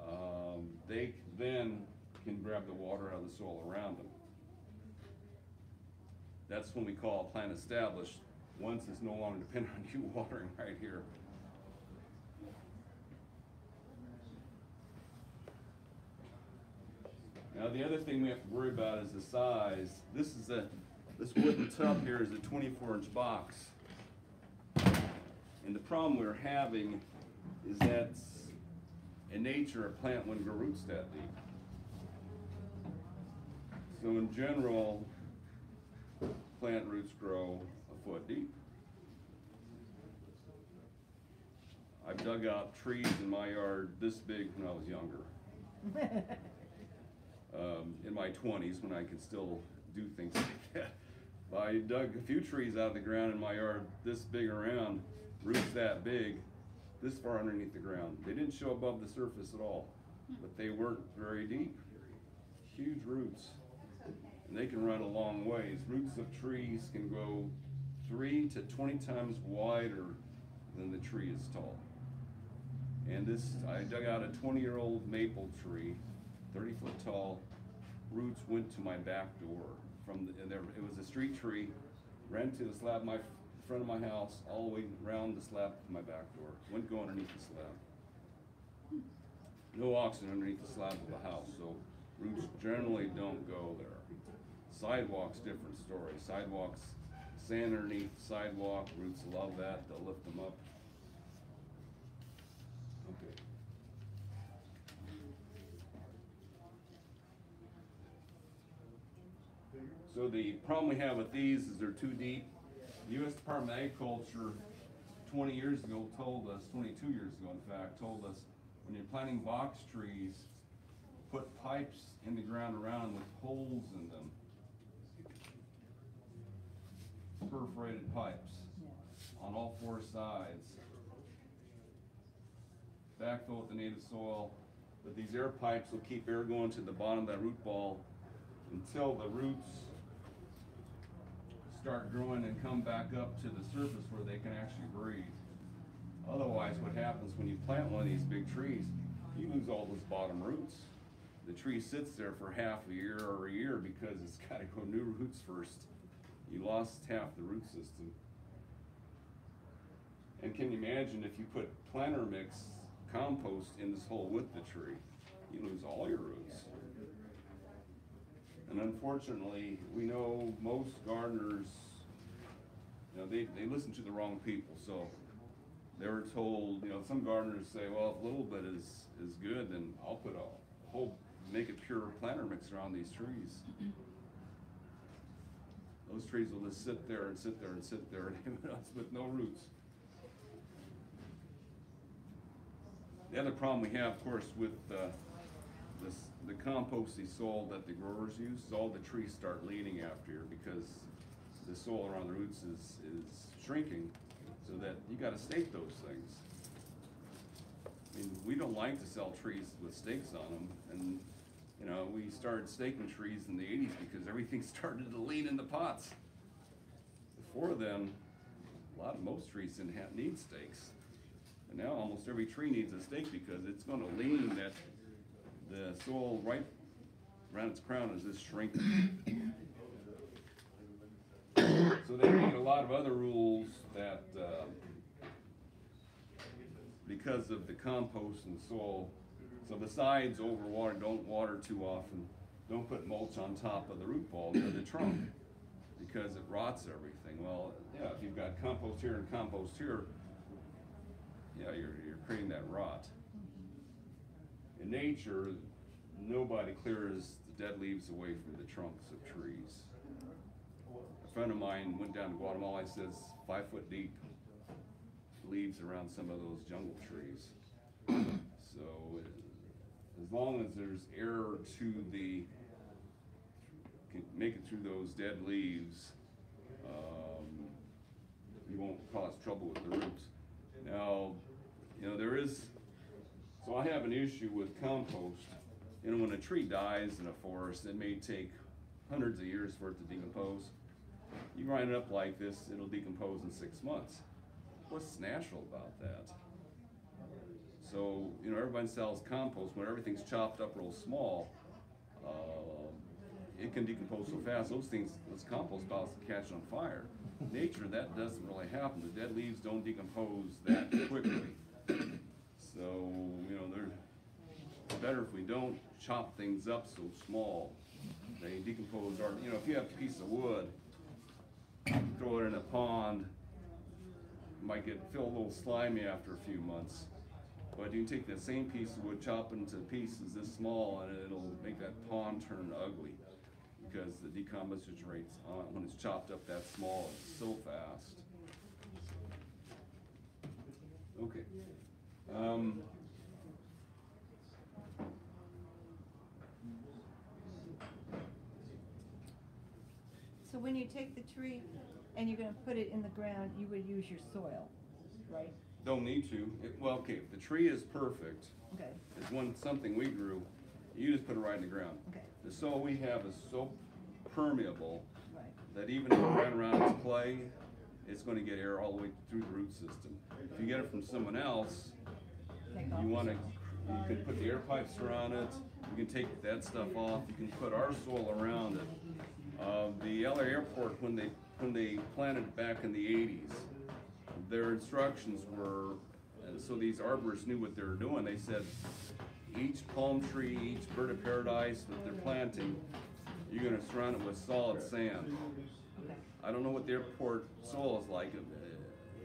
um, they then can grab the water out of the soil around them. That's when we call a plant established, once it's no longer dependent on you watering right here. Now the other thing we have to worry about is the size. This is a, this wooden tub here is a twenty-four inch box. And the problem we're having is that in nature a plant wouldn't grow roots that deep. So in general, plant roots grow a foot deep. I've dug out trees in my yard this big when I was younger. Um, in my twenties, when I could still do things like that. But I dug a few trees out of the ground in my yard this big around, roots that big, this far underneath the ground. They didn't show above the surface at all, but they weren't very deep. Huge roots. And they can run a long ways. Roots of trees can go three to twenty times wider than the tree is tall. And this, I dug out a twenty year old maple tree, thirty foot tall. Roots went to my back door from the, and there, it was a street tree, ran to the slab my front of my house, all the way around the slab to my back door. Wouldn't go underneath the slab. No oxygen underneath the slab of the house, so roots generally don't go there. Sidewalks, different story. Sidewalks, sand underneath sidewalk, roots love that, they'll lift them up. Okay. So the problem we have with these is they're too deep. The U S Department of Agriculture twenty years ago told us, twenty-two years ago in fact, told us when you're planting box trees, put pipes in the ground around with holes in them, perforated pipes on all four sides. Backfill with the native soil, but these air pipes will keep air going to the bottom of that root ball until the roots start growing and come back up to the surface where they can actually breathe. Otherwise, what happens when you plant one of these big trees, you lose all those bottom roots. The tree sits there for half a year or a year because it's got to grow new roots first. You lost half the root system. And can you imagine if you put planter mix compost in this hole with the tree? You lose all your roots. And unfortunately, we know most gardeners, you know, they, they listen to the wrong people. So they were told, you know, some gardeners say, well, if a little bit is, is good, then I'll put a whole, make a pure planter mix around these trees. Those trees will just sit there and sit there and sit there and with no roots. The other problem we have, of course, with uh, this, the composty soil that the growers use is all the trees start leaning after because the soil around the roots is, is shrinking, so that you got to stake those things. I mean, we don't like to sell trees with stakes on them, and you know, we started staking trees in the eighties because everything started to lean in the pots. Before then, a lot of most trees didn't have, need stakes. And now almost every tree needs a stake because it's going to lean that the soil right around its crown is just shrinking. So they made a lot of other rules that uh, because of the compost and the soil. So besides overwater, don't water too often. Don't put mulch on top of the root ball near the trunk because it rots everything. Well, yeah, if you've got compost here and compost here, yeah, you're, you're creating that rot. In nature, nobody clears the dead leaves away from the trunks of trees. A friend of mine went down to Guatemala, he says, five foot deep leaves around some of those jungle trees. So as long as there's air to the, can make it through those dead leaves, um, you won't cause trouble with the roots. Now, you know, there is, so I have an issue with compost. You know, when a tree dies in a forest, it may take hundreds of years for it to decompose. You grind it up like this, it'll decompose in six months. What's natural about that? So, you know, everybody sells compost. When everything's chopped up real small, uh, it can decompose so fast. Those things, those compost piles can catch on fire. Nature, that doesn't really happen. The dead leaves don't decompose that quickly. So, you know, they're better if we don't chop things up so small. They decompose, or, you know, if you have a piece of wood, throw it in a pond, it might get feel a little slimy after a few months. But you can take that same piece of wood, chop it into pieces this small, and it'll make that pond turn ugly because the decomposition rates on it when it's chopped up that small is so fast. Okay. Um, so when you take the tree and you're going to put it in the ground, you would use your soil, right? Don't need to. It, well, okay, if the tree is perfect, okay, it's one something we grew, you just put it right in the ground. Okay. The soil we have is so permeable, right, that even if it ran around its clay, it's going to get air all the way through the root system. If you get it from someone else, you want to, you can put the air pipes around it, you can take that stuff off, you can put our soil around it. Uh, the L A airport, when they, when they planted back in the eighties, their instructions were, and so these arborists knew what they were doing. They said, each palm tree, each bird of paradise that they're planting, you're going to surround it with solid sand. I don't know what the airport soil is like.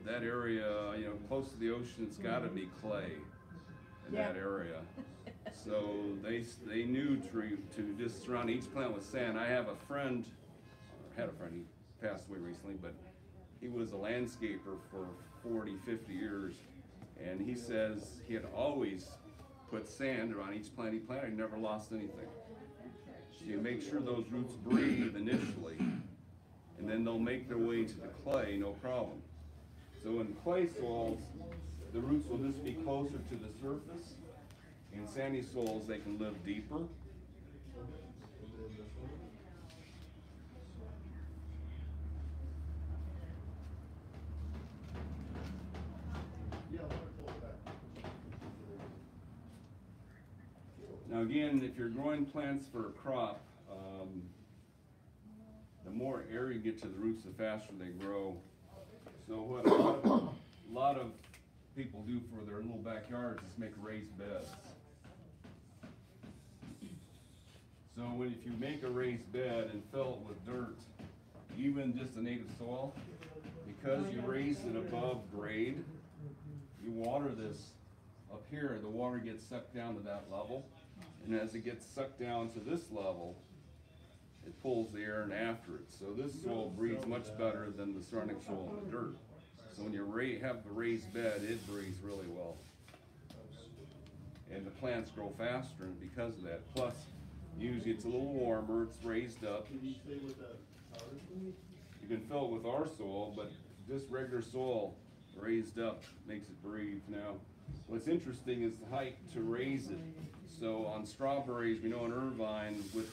That area, you know, close to the ocean, it's got to be clay in yeah. that area. So they they knew to, to just surround each plant with sand. I have a friend, or had a friend, he passed away recently, but he was a landscaper for forty, fifty years, and he says he had always put sand around each plant he planted, he never lost anything. So you make sure those roots breathe initially, and then they'll make their way into the clay, no problem. So in clay soils, the roots will just be closer to the surface. In sandy soils, they can live deeper. Now again, if you're growing plants for a crop, um, the more air you get to the roots, the faster they grow. So what a lot of, a lot of people do for their little backyards is make raised beds. So when, if you make a raised bed and fill it with dirt, even just the native soil, because you raised it above grade, you water this up here, the water gets sucked down to that level. And as it gets sucked down to this level, it pulls the air in after it. So this soil breathes much better than the surrounding soil and the dirt. So when you ra have the raised bed, it breathes really well. And the plants grow faster and because of that. Plus, usually it's a little warmer, it's raised up. You can fill it with our soil, but this regular soil raised up makes it breathe now. What's interesting is the height to raise it. So on strawberries, we know in Irvine, with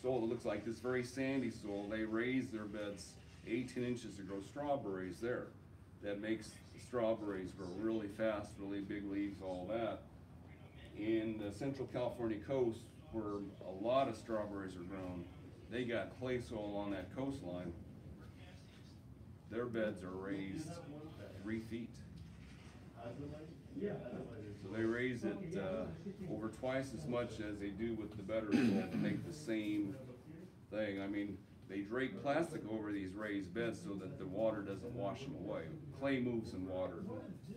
soil that looks like this very sandy soil, they raise their beds eighteen inches to grow strawberries there. That makes the strawberries grow really fast, really big leaves, all that. In the Central California coast, where a lot of strawberries are grown, they got clay soil on that coastline. Their beds are raised three feet. Yeah. So they raise it uh, over twice as much as they do with the better soil to make the same thing. I mean, they drape plastic over these raised beds so that the water doesn't wash them away. Clay moves in water.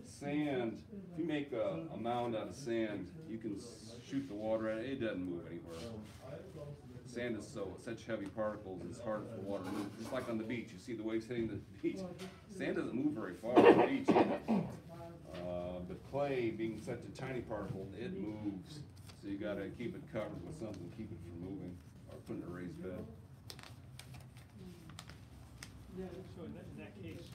Sand, if you make a, a mound out of sand, you can shoot the water at it, it doesn't move anywhere. Sand is so such heavy particles, it's hard for water to move. Just like on the beach, you see the waves hitting the beach. Sand doesn't move very far on the beach. Uh, but clay, being such a tiny particle, it moves. So you got to keep it covered with something, keep it from moving, or put in a raised bed. So in that, in that case,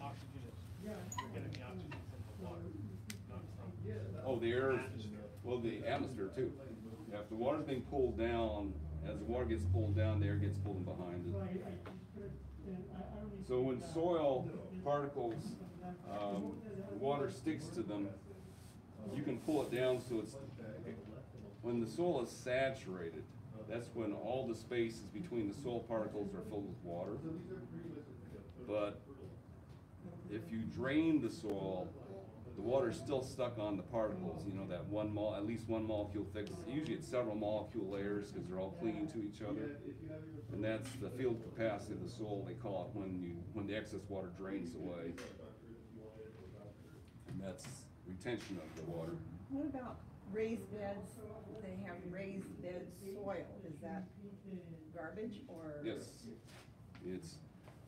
oxygen is, you're getting the oxygen from the water, not from oh, the air, atmosphere. Well, the atmosphere too. Yeah, if the water's being pulled down, as the water gets pulled down, the air gets pulled in behind it. So when soil particles, um, water sticks to them, you can pull it down so it's, when the soil is saturated, that's when all the spaces between the soil particles are filled with water. But if you drain the soil, the water's still stuck on the particles, you know, that one mole, at least one molecule thick. Usually it's several molecule layers because they're all clinging to each other. And that's the field capacity of the soil, they call it, when you when the excess water drains away. And that's retention of the water. What about raised beds? They have raised bed soil. Is that garbage or? Yes. It's,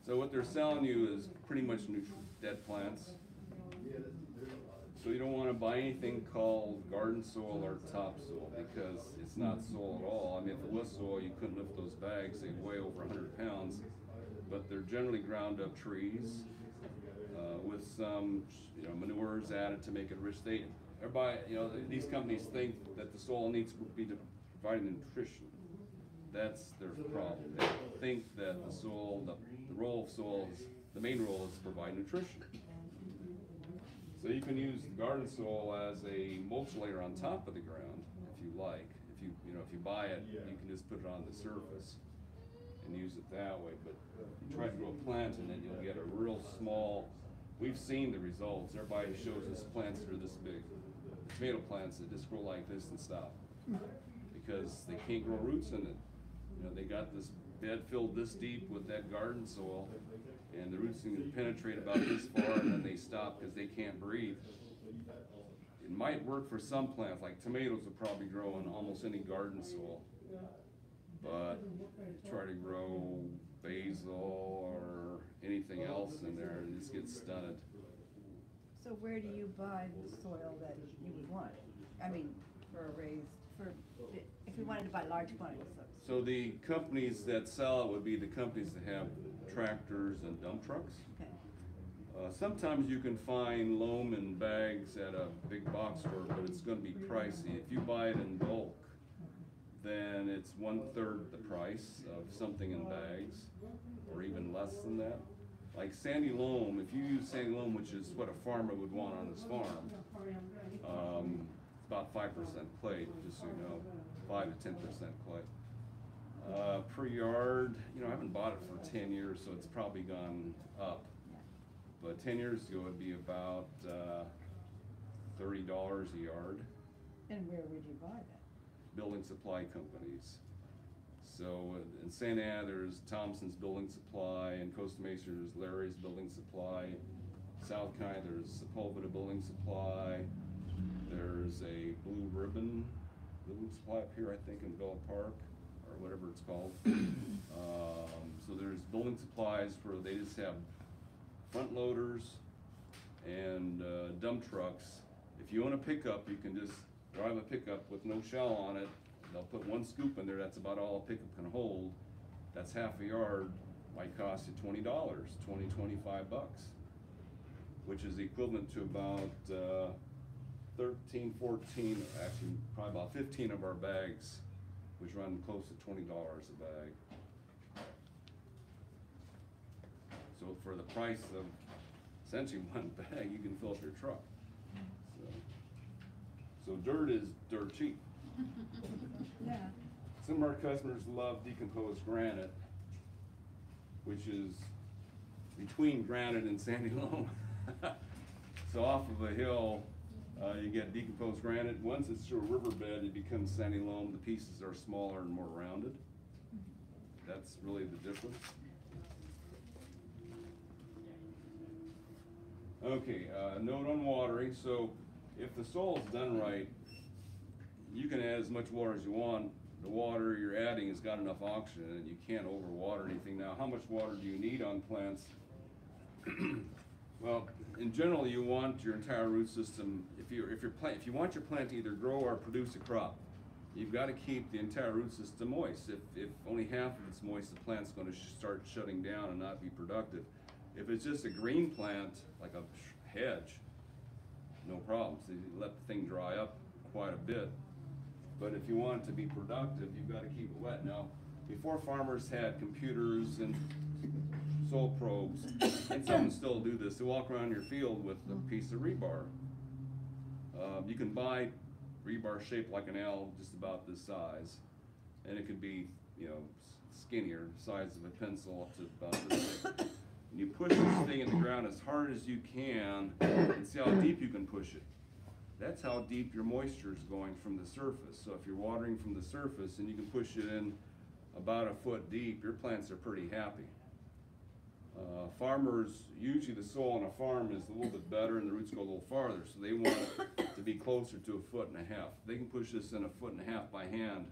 so what they're selling you is pretty much neutral, dead plants. So you don't want to buy anything called garden soil or topsoil because it's not soil at all. I mean, if it was soil, you couldn't lift those bags. They'd weigh over one hundred pounds. But they're generally ground up trees uh, with some you know, manures added to make it rich. They, everybody, you know, these companies think that the soil needs to be providing nutrition. That's their problem. They think that the soil, the, the role of soil, is, the main role is to provide nutrition. So you can use the garden soil as a mulch layer on top of the ground, if you like. If you you know if you buy it, yeah. You can just put it on the surface and use it that way. But you try to grow a plant, and then you'll get a real small. We've seen the results. Everybody shows us plants that are this big, tomato plants that just grow like this and stop because they can't grow roots in it. You know they got this bed filled this deep with that garden soil. And the roots can penetrate about this far, and then they stop because they can't breathe. It might work for some plants, like tomatoes will probably grow in almost any garden soil. But try to grow basil or anything else in there, and it just gets stunted. So where do you buy the soil that you would want? I mean, for a raised, for, if you wanted to buy large quantities. So the companies that sell it would be the companies that have tractors and dump trucks. Okay. Uh, sometimes you can find loam in bags at a big box store, but it's going to be pricey. If you buy it in bulk, then it's one-third the price of something in bags, or even less than that. Like sandy loam, if you use sandy loam, which is what a farmer would want on his farm, um, it's about five percent clay, just so you know, five to ten percent clay. Uh, per yard, you know, I haven't bought it for ten years, so it's probably gone up. But ten years ago, it would be about uh, thirty dollars a yard. And where would you buy that? Building supply companies. So in Santa Ana, there's Thompson's Building Supply, and Costa Mesa, there's Larry's Building Supply. South County, there's Sepulveda Building Supply. There's a Blue Ribbon building supply up here, I think, in Villa Park, or whatever it's called. um, so there's building supplies where they just have front loaders and uh, dump trucks. If you own a pickup, you can just drive a pickup with no shell on it. They'll put one scoop in there. That's about all a pickup can hold. That's half a yard. Might cost you twenty dollars, twenty, twenty-five bucks, which is equivalent to about uh, thirteen, fourteen, actually probably about fifteen of our bags, which run close to twenty dollars a bag. So for the price of essentially one bag, you can fill up your truck. So, so dirt is dirt cheap. Yeah. Some of our customers love decomposed granite, which is between granite and sandy loam. So off of a hill, uh, you get decomposed granite. Once it's through a riverbed, it becomes sandy loam. The pieces are smaller and more rounded. That's really the difference. Okay, uh, note on watering. So if the soil's done right, you can add as much water as you want. The water you're adding has got enough oxygen and you can't overwater anything. Now, how much water do you need on plants? Well, in general, you want your entire root system, if you if your plant if you want your plant to either grow or produce a crop, you've got to keep the entire root system moist. If, if only half of it's moist, the plant's going to sh start shutting down and not be productive. If it's just a green plant, like a hedge, no problem. So you let the thing dry up quite a bit. But if you want it to be productive, you've got to keep it wet. Now, before farmers had computers and soil probes, and some still do this, they walk around your field with a piece of rebar. Um, you can buy rebar shaped like an L, just about this size. And it could be, you know, skinnier, size of a pencil up to about this big. And you push this thing in the ground as hard as you can and see how deep you can push it. That's how deep your moisture is going from the surface. So if you're watering from the surface and you can push it in about a foot deep, your plants are pretty happy. Uh, farmers, usually the soil on a farm is a little bit better and the roots go a little farther, so they want it to be closer to a foot and a half. If they can push this in a foot and a half by hand,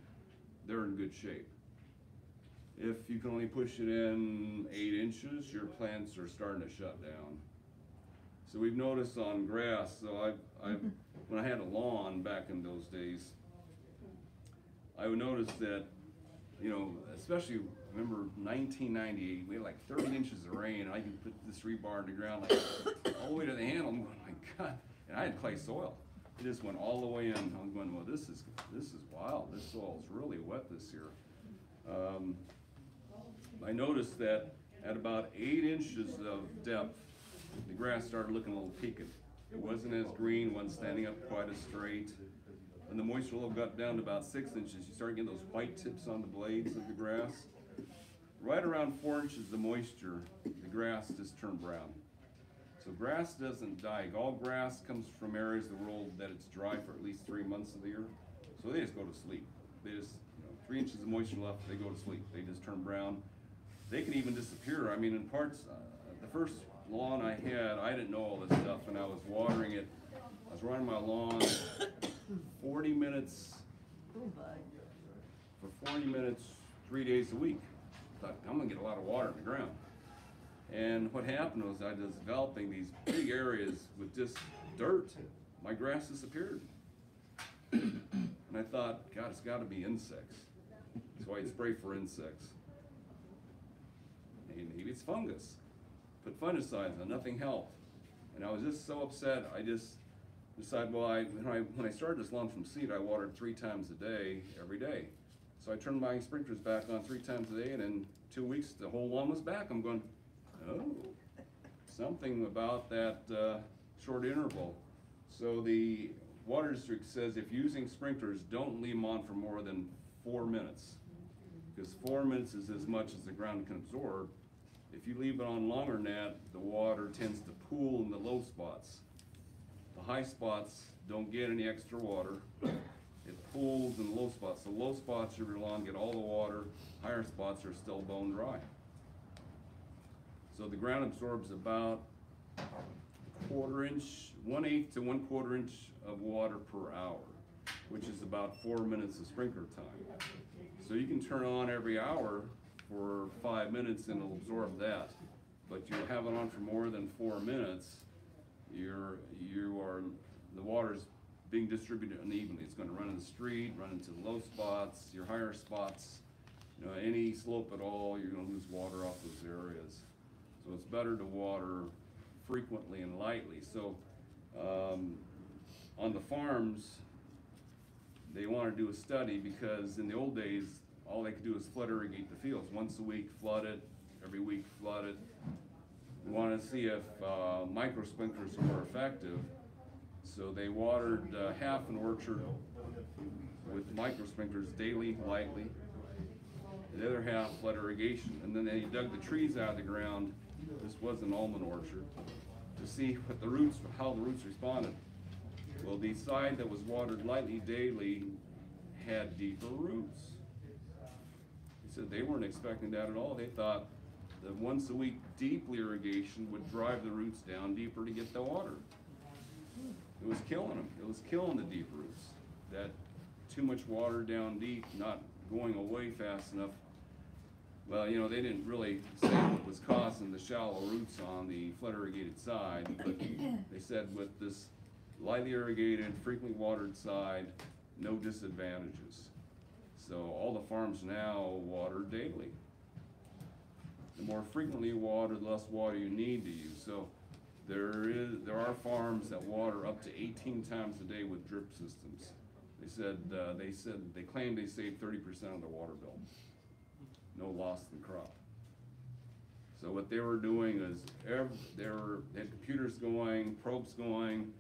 they're in good shape. If you can only push it in eight inches, your plants are starting to shut down. So we've noticed on grass, so I've, I've, when I had a lawn back in those days, I would notice that, you know, especially remember nineteen ninety-eight, we had like thirty inches of rain, and I could put this rebar in the ground like all the way to the handle. I'm going, my God, and I had clay soil. It just went all the way in. I'm going, well, this is, this is wild. This soil is really wet this year. Um, I noticed that at about eight inches of depth, the grass started looking a little peaked. It wasn't as green, wasn't standing up quite as straight. And the moisture level got down to about six inches. You start getting those white tips on the blades of the grass. Right around four inches of moisture, the grass just turned brown. So grass doesn't die. All grass comes from areas of the world that it's dry for at least three months of the year. So they just go to sleep. They just, you know, three inches of moisture left, they go to sleep. They just turn brown. They can even disappear. I mean, in parts, uh, the first lawn I had, I didn't know all this stuff, and I was watering it. I was watering my lawn forty minutes, for forty minutes, three days a week. I thought, I'm gonna get a lot of water in the ground. And what happened was I was developing these big areas with just dirt. My grass disappeared. And I thought, God, it's got to be insects. So I'd spray for insects. And maybe it's fungus. Put fungicides on, nothing helped. And I was just so upset, I just decided, well, I, when, I, when I started this lump from seed, I watered three times a day, every day. So I turned my sprinklers back on three times a day, and in two weeks, the whole lawn was back. I'm going, oh, something about that uh, short interval. So the water district says if using sprinklers, don't leave them on for more than four minutes, because four minutes is as much as the ground can absorb. If you leave it on longer than that, the water tends to pool in the low spots. The high spots don't get any extra water. It pools in the low spots. The low spots of your lawn get all the water. Higher spots are still bone dry. So the ground absorbs about quarter inch, one eighth to one quarter inch of water per hour, which is about four minutes of sprinkler time. So you can turn on every hour for five minutes and it'll absorb that. But you have it on for more than four minutes, you're, you are, the water's being distributed unevenly. It's going to run in the street, run into the low spots, your higher spots, you know, any slope at all, you're going to lose water off those areas. So it's better to water frequently and lightly. So um, on the farms, they want to do a study, because in the old days, all they could do is flood irrigate the fields. Once a week, flood it. Every week, flood it. We want to see if uh, micro sprinklers were effective. So they watered uh, half an orchard with micro sprinklers daily, lightly. The other half, flood irrigation. And then they dug the trees out of the ground. This was an almond orchard, to see what the roots, how the roots responded. Well, the side that was watered lightly daily had deeper roots. He said they weren't expecting that at all. They thought that once a week deeply irrigation would drive the roots down deeper to get the water. It was killing them. It was killing the deep roots. That too much water down deep, not going away fast enough. Well, you know, they didn't really say what was causing the shallow roots on the flood irrigated side, but they said with this lightly irrigated, frequently watered side, no disadvantages. So all the farms now water daily. The more frequently you water, the less water you need to use. So there is there are farms that water up to eighteen times a day with drip systems. They said uh, they said they claimed they saved thirty percent of their water bill. No loss in crop. So what they were doing is every, they, were, they had computers going, probes going.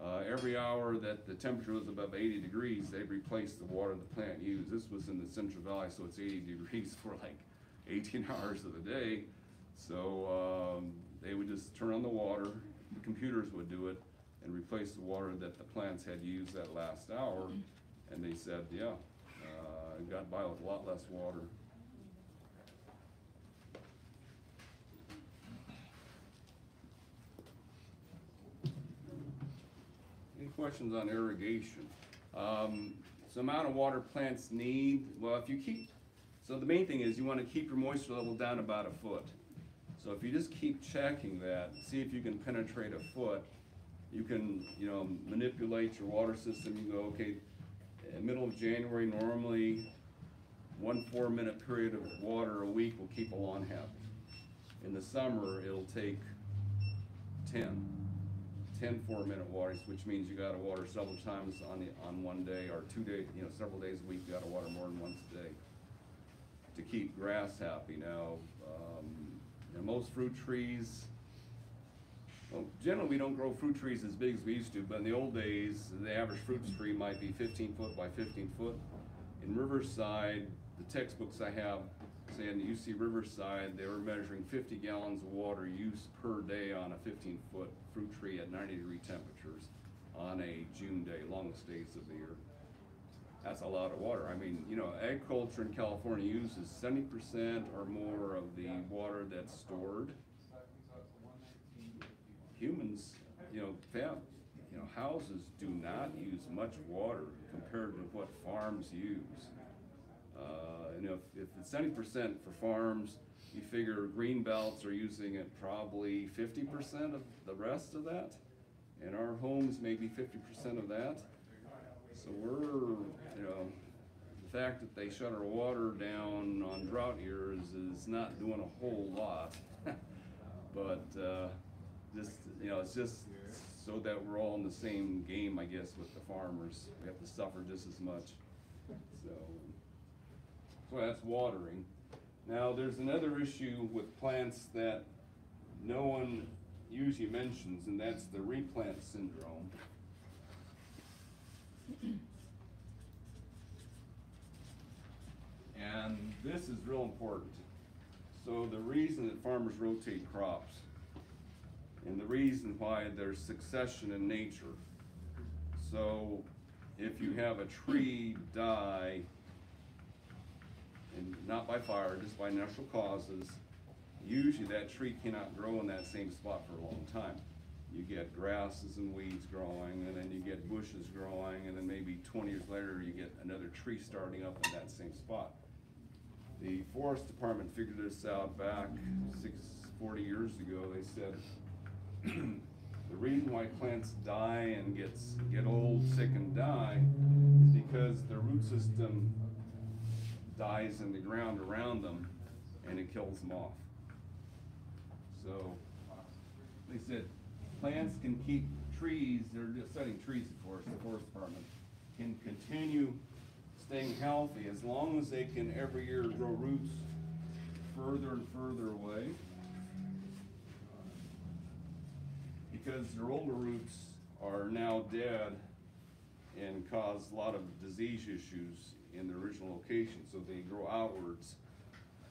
Uh, every hour that the temperature was above eighty degrees, they replaced the water the plant used. This was in the Central Valley, so it's eighty degrees for like eighteen hours of the day. So um, they would just turn on the water, the computers would do it, and replace the water that the plants had used that last hour. And they said, yeah, uh, it got by with a lot less water. Questions on irrigation. Um, so amount of water plants need, well, if you keep, so the main thing is you want to keep your moisture level down about a foot. So if you just keep checking that, see if you can penetrate a foot, you can, you know, manipulate your water system. You go, okay, in the middle of January, normally one four minute period of water a week will keep a lawn happy. In the summer, it'll take ten. ten four-minute waters, which means you got to water several times on the, on one day or two days, you know, several days a week. You got to water more than once a day to keep grass happy. Now, um, you know, most fruit trees, well, generally we don't grow fruit trees as big as we used to, but in the old days, the average fruit tree might be fifteen foot by fifteen foot. In Riverside, the textbooks I have say in U C Riverside, they were measuring fifty gallons of water use per day on a fifteen foot fruit tree at ninety degree temperatures on a June day, longest days of the year. That's a lot of water. I mean, you know, agriculture in California uses seventy percent or more of the water that's stored. Humans, you know, fam, you know, houses do not use much water compared to what farms use. Uh, you know, if, if it's seventy percent for farms, you figure green belts are using it probably fifty percent of the rest of that, and our homes maybe fifty percent of that. So we're, you know, the fact that they shut our water down on drought years is not doing a whole lot. But uh, just, you know, it's just so that we're all in the same game, I guess, with the farmers. We have to suffer just as much. So, so that's watering. Now there's another issue with plants that no one usually mentions, and that's the replant syndrome. And this is real important. So the reason that farmers rotate crops and the reason why there's succession in nature. So if you have a tree die, and not by fire, just by natural causes, usually that tree cannot grow in that same spot for a long time. You get grasses and weeds growing, and then you get bushes growing, and then maybe twenty years later you get another tree starting up in that same spot. The forest department figured this out back six, forty years ago. They said the reason why plants die and gets, get old, sick, and die is because the root system dies in the ground around them and it kills them off. So they said plants can keep trees, they're just studying trees, of course, the forest department, can continue staying healthy as long as they can every year grow roots further and further away. Because their older roots are now dead and cause a lot of disease issues in their original location, so they grow outwards.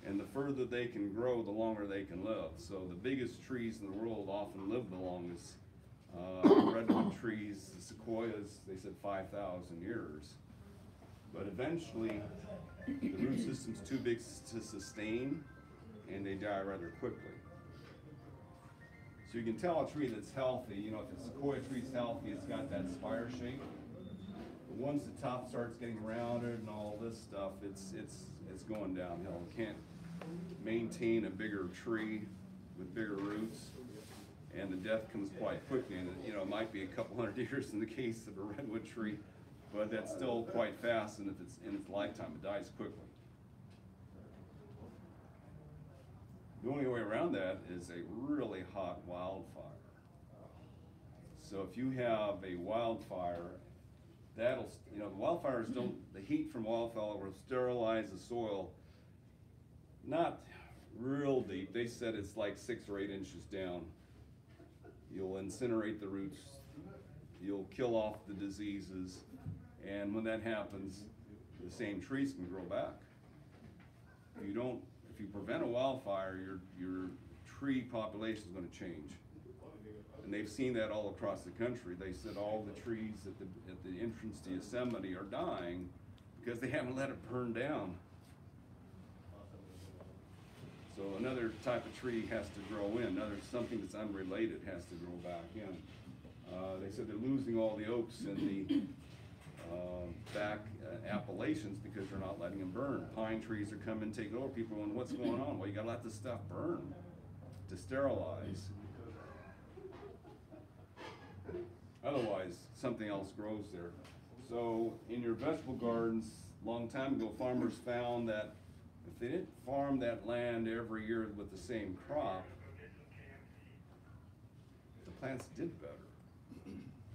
And the further they can grow, the longer they can live. So the biggest trees in the world often live the longest. Uh, redwood trees, the sequoias, they said five thousand years. But eventually, the root system's too big to sustain, and they die rather quickly. So you can tell a tree that's healthy, you know, if the sequoia tree's healthy, it's got that spire shape. But once the top starts getting rounded and all this stuff, it's, it's, it's going downhill. You can't maintain a bigger tree with bigger roots, and the death comes quite quickly. And, you know, it might be a couple hundred years in the case of a redwood tree, but that's still quite fast, and if it's in its lifetime, it dies quickly. The only way around that is a really hot wildfire. So if you have a wildfire, that'll, you know, the wildfires don't, the heat from wildfire will sterilize the soil, not real deep. They said it's like six or eight inches down. You'll incinerate the roots, you'll kill off the diseases, and when that happens, the same trees can grow back. You don't, if you prevent a wildfire, your, your tree population is going to change. And they've seen that all across the country. They said all the trees at the, at the entrance to Yosemite are dying because they haven't let it burn down. So another type of tree has to grow in. Another, something that's unrelated has to grow back in. Uh, they said they're losing all the oaks in the Uh, back uh, Appalachians because they're not letting them burn. Pine trees are coming and taking over. People are going, what's going on? Well, you got to let this stuff burn to sterilize. Otherwise, something else grows there. So in your vegetable gardens, a long time ago, farmers found that if they didn't farm that land every year with the same crop, the plants did better.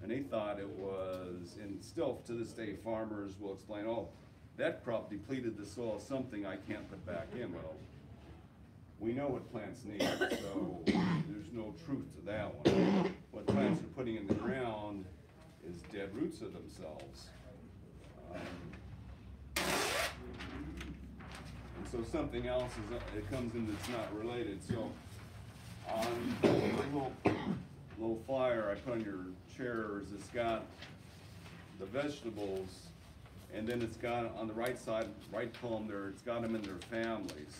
And they thought it was, and still to this day, farmers will explain, oh, that crop depleted the soil, something I can't put back in. Well, we know what plants need, so there's no truth to that one. What plants are putting in the ground is dead roots of themselves. Um, and so something else is, it comes in that's not related. So on the little, little flyer I put on your chairs, it's got the vegetables, and then it's got on the right side, right column there, it's got them in their families.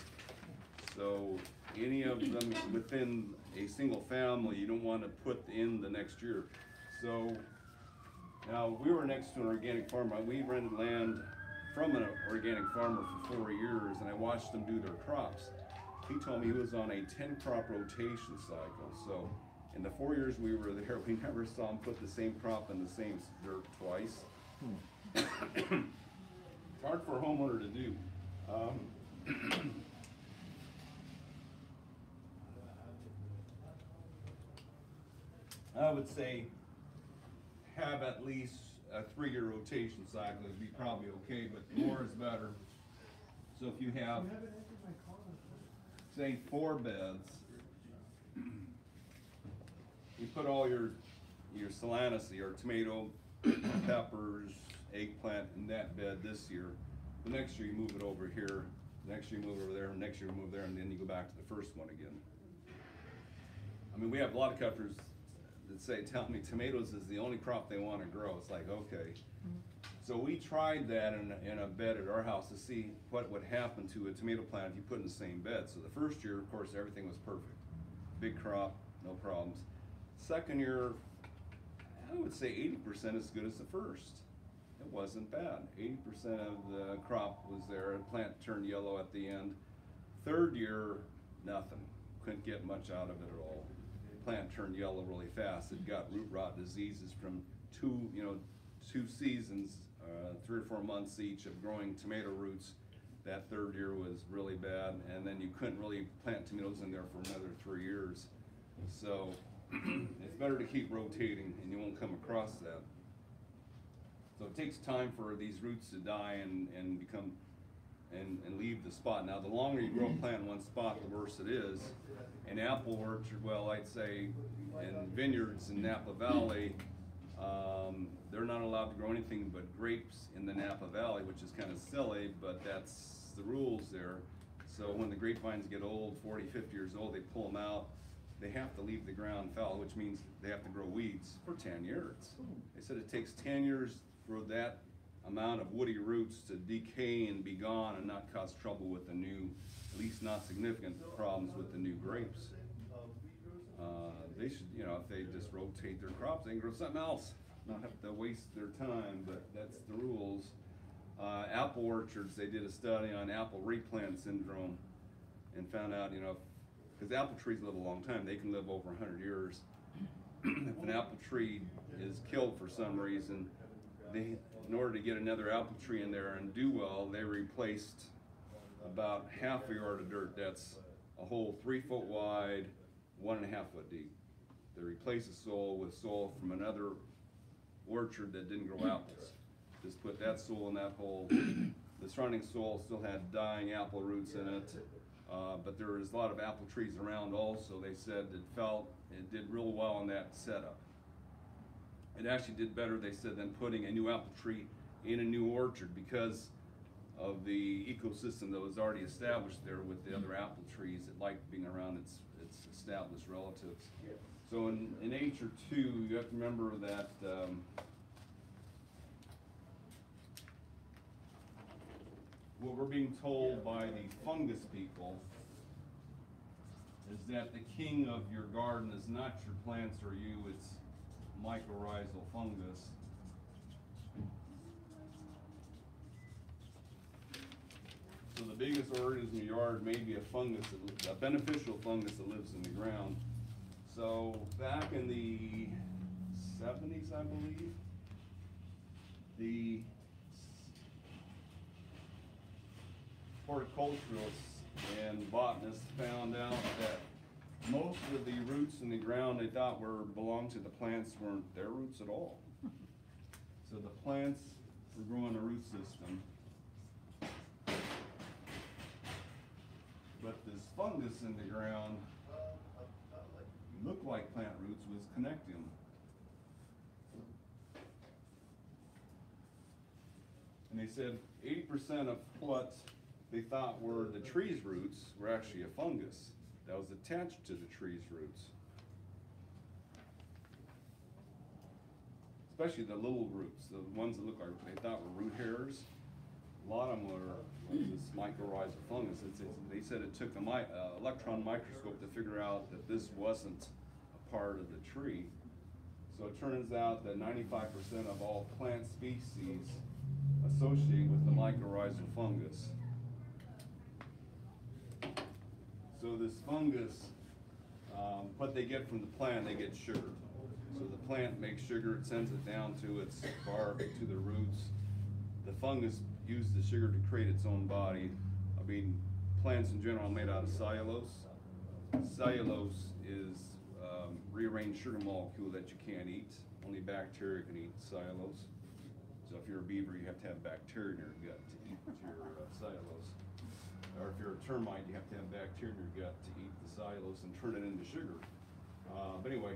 So any of them within a single family, you don't want to put in the next year. So now we were next to an organic farmer. We rented land from an organic farmer for four years, and I watched them do their crops. He told me he was on a ten crop rotation cycle. So in the four years we were there, we never saw them put the same crop in the same dirt twice. It's hard for a homeowner to do. Um, I would say have at least a three-year rotation cycle. It'd be probably okay, but more is better. So if you have, say, four beds, you put all your your Solanacea, your tomato, peppers, eggplant in that bed this year. The next year you move it over here. The next year you move it over there. The next year you move there, and then you go back to the first one again. I mean, we have a lot of cutters that say, tell me tomatoes is the only crop they want to grow. It's like, okay. So we tried that in a, in a bed at our house to see what would happen to a tomato plant if you put in the same bed. So the first year, of course, everything was perfect. Big crop, no problems. Second year, I would say eighty percent as good as the first. It wasn't bad. eighty percent of the crop was there. The plant turned yellow at the end. Third year, nothing. Couldn't get much out of it at all. Plant turned yellow really fast. It got root rot diseases from two, you know, two seasons, uh, three or four months each of growing tomato roots. That third year was really bad, and then you couldn't really plant tomatoes in there for another three years. So it's better to keep rotating, and you won't come across that. So it takes time for these roots to die and and become and and leave the spot. Now, the longer you grow a plant in one spot, the worse it is. An apple orchard, well, I'd say in vineyards in Napa Valley, um, they're not allowed to grow anything but grapes in the Napa Valley, which is kind of silly, but that's the rules there. So when the grapevines get old, forty, fifty years old, they pull them out. They have to leave the ground fallow, which means they have to grow weeds for ten years. They said it takes ten years for that amount of woody roots to decay and be gone and not cause trouble with the new, at least not significant problems with the new grapes. Uh, they should, you know, if they just rotate their crops, they can grow something else, not have to waste their time, but that's the rules. Uh, apple orchards, they did a study on apple replant syndrome and found out, you know, because apple trees live a long time, they can live over one hundred years. If an apple tree is killed for some reason, they, in order to get another apple tree in there and do well, they replaced about half a yard of dirt. That's a hole three foot wide, one and a half foot deep. They replaced the soil with soil from another orchard that didn't grow apples. Just put that soil in that hole. The surrounding soil still had dying apple roots in it, uh, but there was a lot of apple trees around also. They said it felt, it did real well in that setup. It actually did better, they said, than putting a new apple tree in a new orchard because of the ecosystem that was already established there with the other apple trees that liked being around its, its established relatives. So in, in nature too, you have to remember that um, what we're being told by the fungus people is that the king of your garden is not your plants or you, it's mycorrhizal fungus. So the biggest organism in your yard may be a fungus, a beneficial fungus that lives in the ground. So back in the seventies, I believe, the horticulturists and botanists found out that most of the roots in the ground they thought were belonged to the plants weren't their roots at all. So the plants were growing a root system. But this fungus in the ground looked like plant roots, was connecting them. And they said eighty percent of what they thought were the tree's roots were actually a fungus that was attached to the tree's roots. Especially the little roots, the ones that look like they thought were root hairs. A lot of them were this mycorrhizal fungus. It's, it's, they said it took an mi uh, electron microscope to figure out that this wasn't a part of the tree. So it turns out that ninety-five percent of all plant species associate with the mycorrhizal fungus. So this fungus, um, what they get from the plant, they get sugar. So the plant makes sugar, it sends it down to its bark, to the roots. the fungus used the sugar to create its own body. I mean, plants in general are made out of cellulose. Cellulose is um, rearranged sugar molecule that you can't eat. Only bacteria can eat cellulose. So if you're a beaver, you have to have bacteria in your gut to eat your uh, cellulose. Or if you're a termite, you have to have bacteria in your gut to eat the cellulose and turn it into sugar. Uh, but anyway,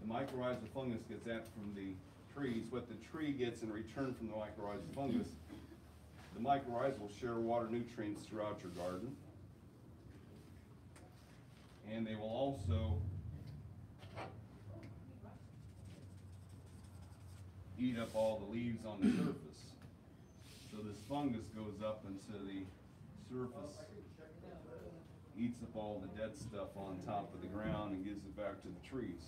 the mycorrhizal fungus gets that from the trees. What the tree gets in return from the mycorrhizal fungus, the mycorrhizal will share water nutrients throughout your garden. And they will also eat up all the leaves on the surface. So this fungus goes up into the surface, eats up all the dead stuff on top of the ground and gives it back to the trees.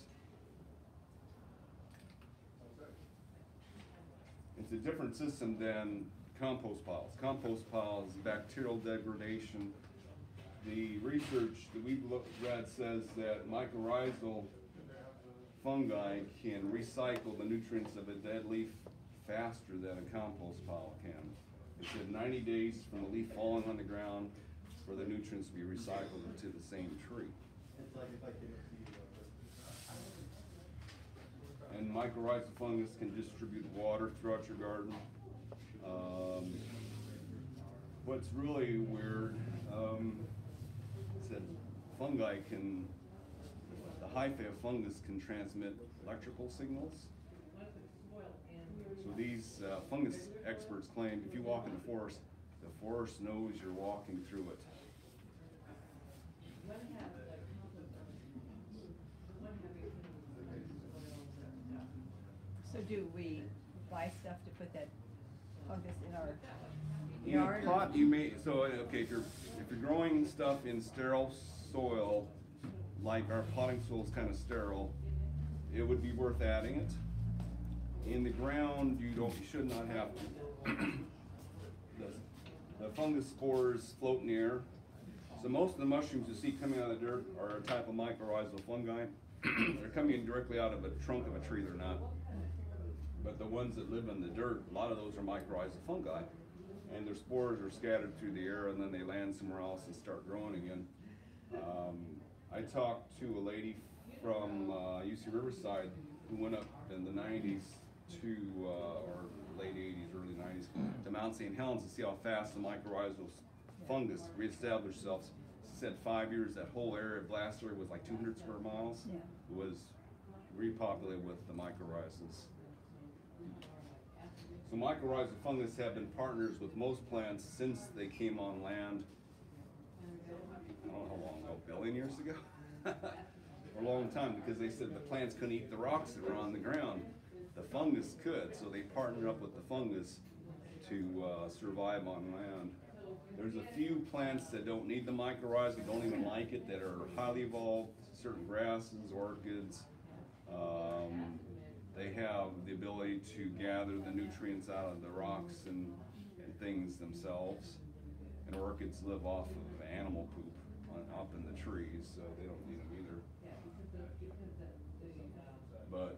It's a different system than compost piles. Compost piles, bacterial degradation. The research that we've looked at says that mycorrhizal fungi can recycle the nutrients of a dead leaf faster than a compost pile can. It said ninety days from the leaf falling on the ground for the nutrients to be recycled into the same tree. And mycorrhizal fungus can distribute water throughout your garden. Um, what's really weird, um, is that fungi can, the hyphae of fungus can transmit electrical signals. So these uh, fungus experts claim if you walk in the forest, the forest knows you're walking through it. So do we buy stuff to put that fungus in our yard? In a pot, you may, so okay, if you're, if you're growing stuff in sterile soil, like our potting soil is kind of sterile, it would be worth adding it. In the ground, you don't, you should not have to. the, the fungus spores float in the air. So most of the mushrooms you see coming out of the dirt are a type of mycorrhizal fungi. They're coming directly out of a trunk of a tree, they're not. But the ones that live in the dirt, a lot of those are mycorrhizal fungi. And their spores are scattered through the air and then they land somewhere else and start growing again. Um, I talked to a lady from uh, U C Riverside who went up in the nineties to, uh, or late eighties, early nineties, to Mount Saint Helens to see how fast the mycorrhizal fungus reestablished itself. She said five years, that whole area, blast area was like two hundred square miles, was repopulated with the mycorrhizals. So mycorrhizal fungus have been partners with most plants since they came on land, I don't know how long ago, a billion years ago? For a long time, because they said the plants couldn't eat the rocks that were on the ground. The fungus could, so they partnered up with the fungus to uh, survive on land. There's a few plants that don't need the mycorrhiza, don't even like it, that are highly evolved, certain grasses, orchids. Um, They have the ability to gather the nutrients out of the rocks and, and things themselves. And orchids live off of animal poop on, up in the trees, so they don't need them either. But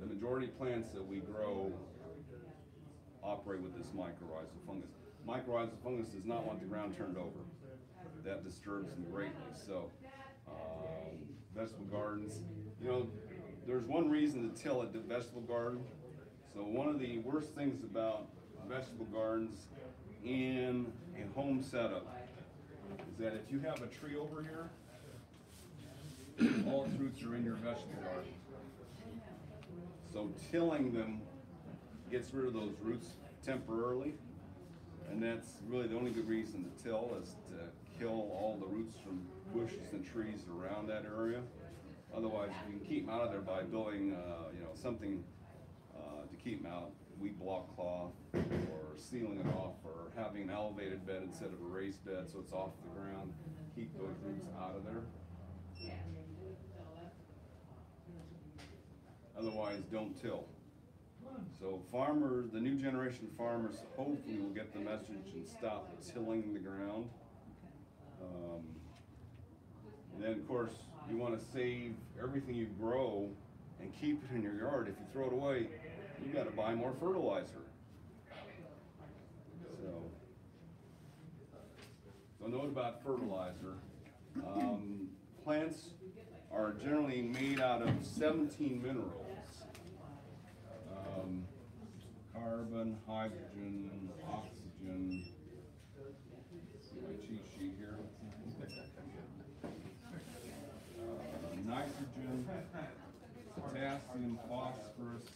the majority of plants that we grow operate with this mycorrhizal fungus. Mycorrhizal fungus does not want the ground turned over. That disturbs them greatly. So um, vegetable gardens, you know, there's one reason to till a vegetable garden. So one of the worst things about vegetable gardens in a home setup is that if you have a tree over here, all fruits are in your vegetable garden. So tilling them gets rid of those roots temporarily. And that's really the only good reason to till, is to kill all the roots from bushes and trees around that area. Otherwise, you can keep them out of there by building, uh, you know, something uh, to keep them out. Weed block cloth, or sealing it off, or having an elevated bed instead of a raised bed so it's off the ground. Keep those roots out of there. Otherwise, don't till. So farmers, the new generation of farmers, hopefully will get the message and stop tilling the ground. Um, And then, of course, you want to save everything you grow and keep it in your yard. If you throw it away, you've got to buy more fertilizer. note about fertilizer. Um, plants are generally made out of seventeen minerals. Um, carbon, hydrogen, oxygen. My cheat sheet here. Uh, nitrogen, potassium, phosphorus,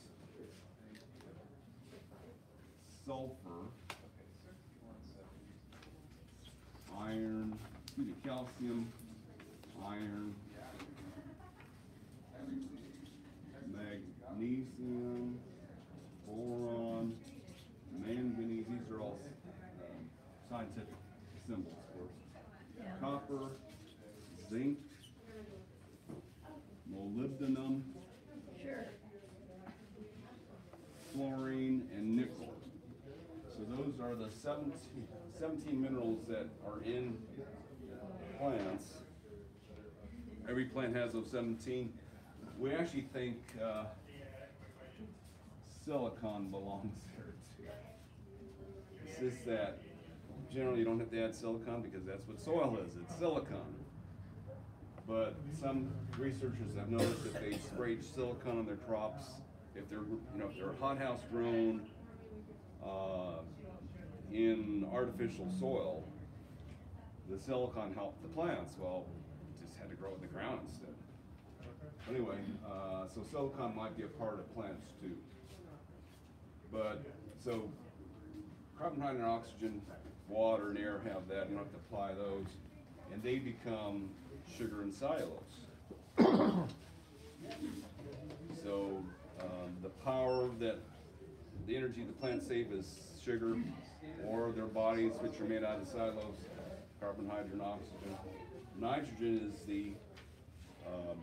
sulfur, iron, calcium, iron, magnesium, boron, manganese. These are all um, scientific symbols for it. Copper, zinc, molybdenum, fluorine, and nickel. So those are the seventeen, seventeen minerals that are in plants. Every plant has those seventeen. We actually think uh, silicon belongs there too. It's just that generally you don't have to add silicon because that's what soil is, it's silicon. But some researchers have noticed that they sprayed silicon on their crops. If they're, you know, if they're hothouse grown uh, in artificial soil, the silicon helped the plants. Well, it just had to grow in the ground instead. Anyway, uh, so silicon might be a part of plants too. But so carbon, hydrogen, oxygen, water, and air have that. You don't have to apply those, and they become sugar and cellulose. So um, the power that the energy the plants save is sugar, or their bodies, which are made out of cellulose. Carbon, hydrogen, oxygen. Nitrogen is the um,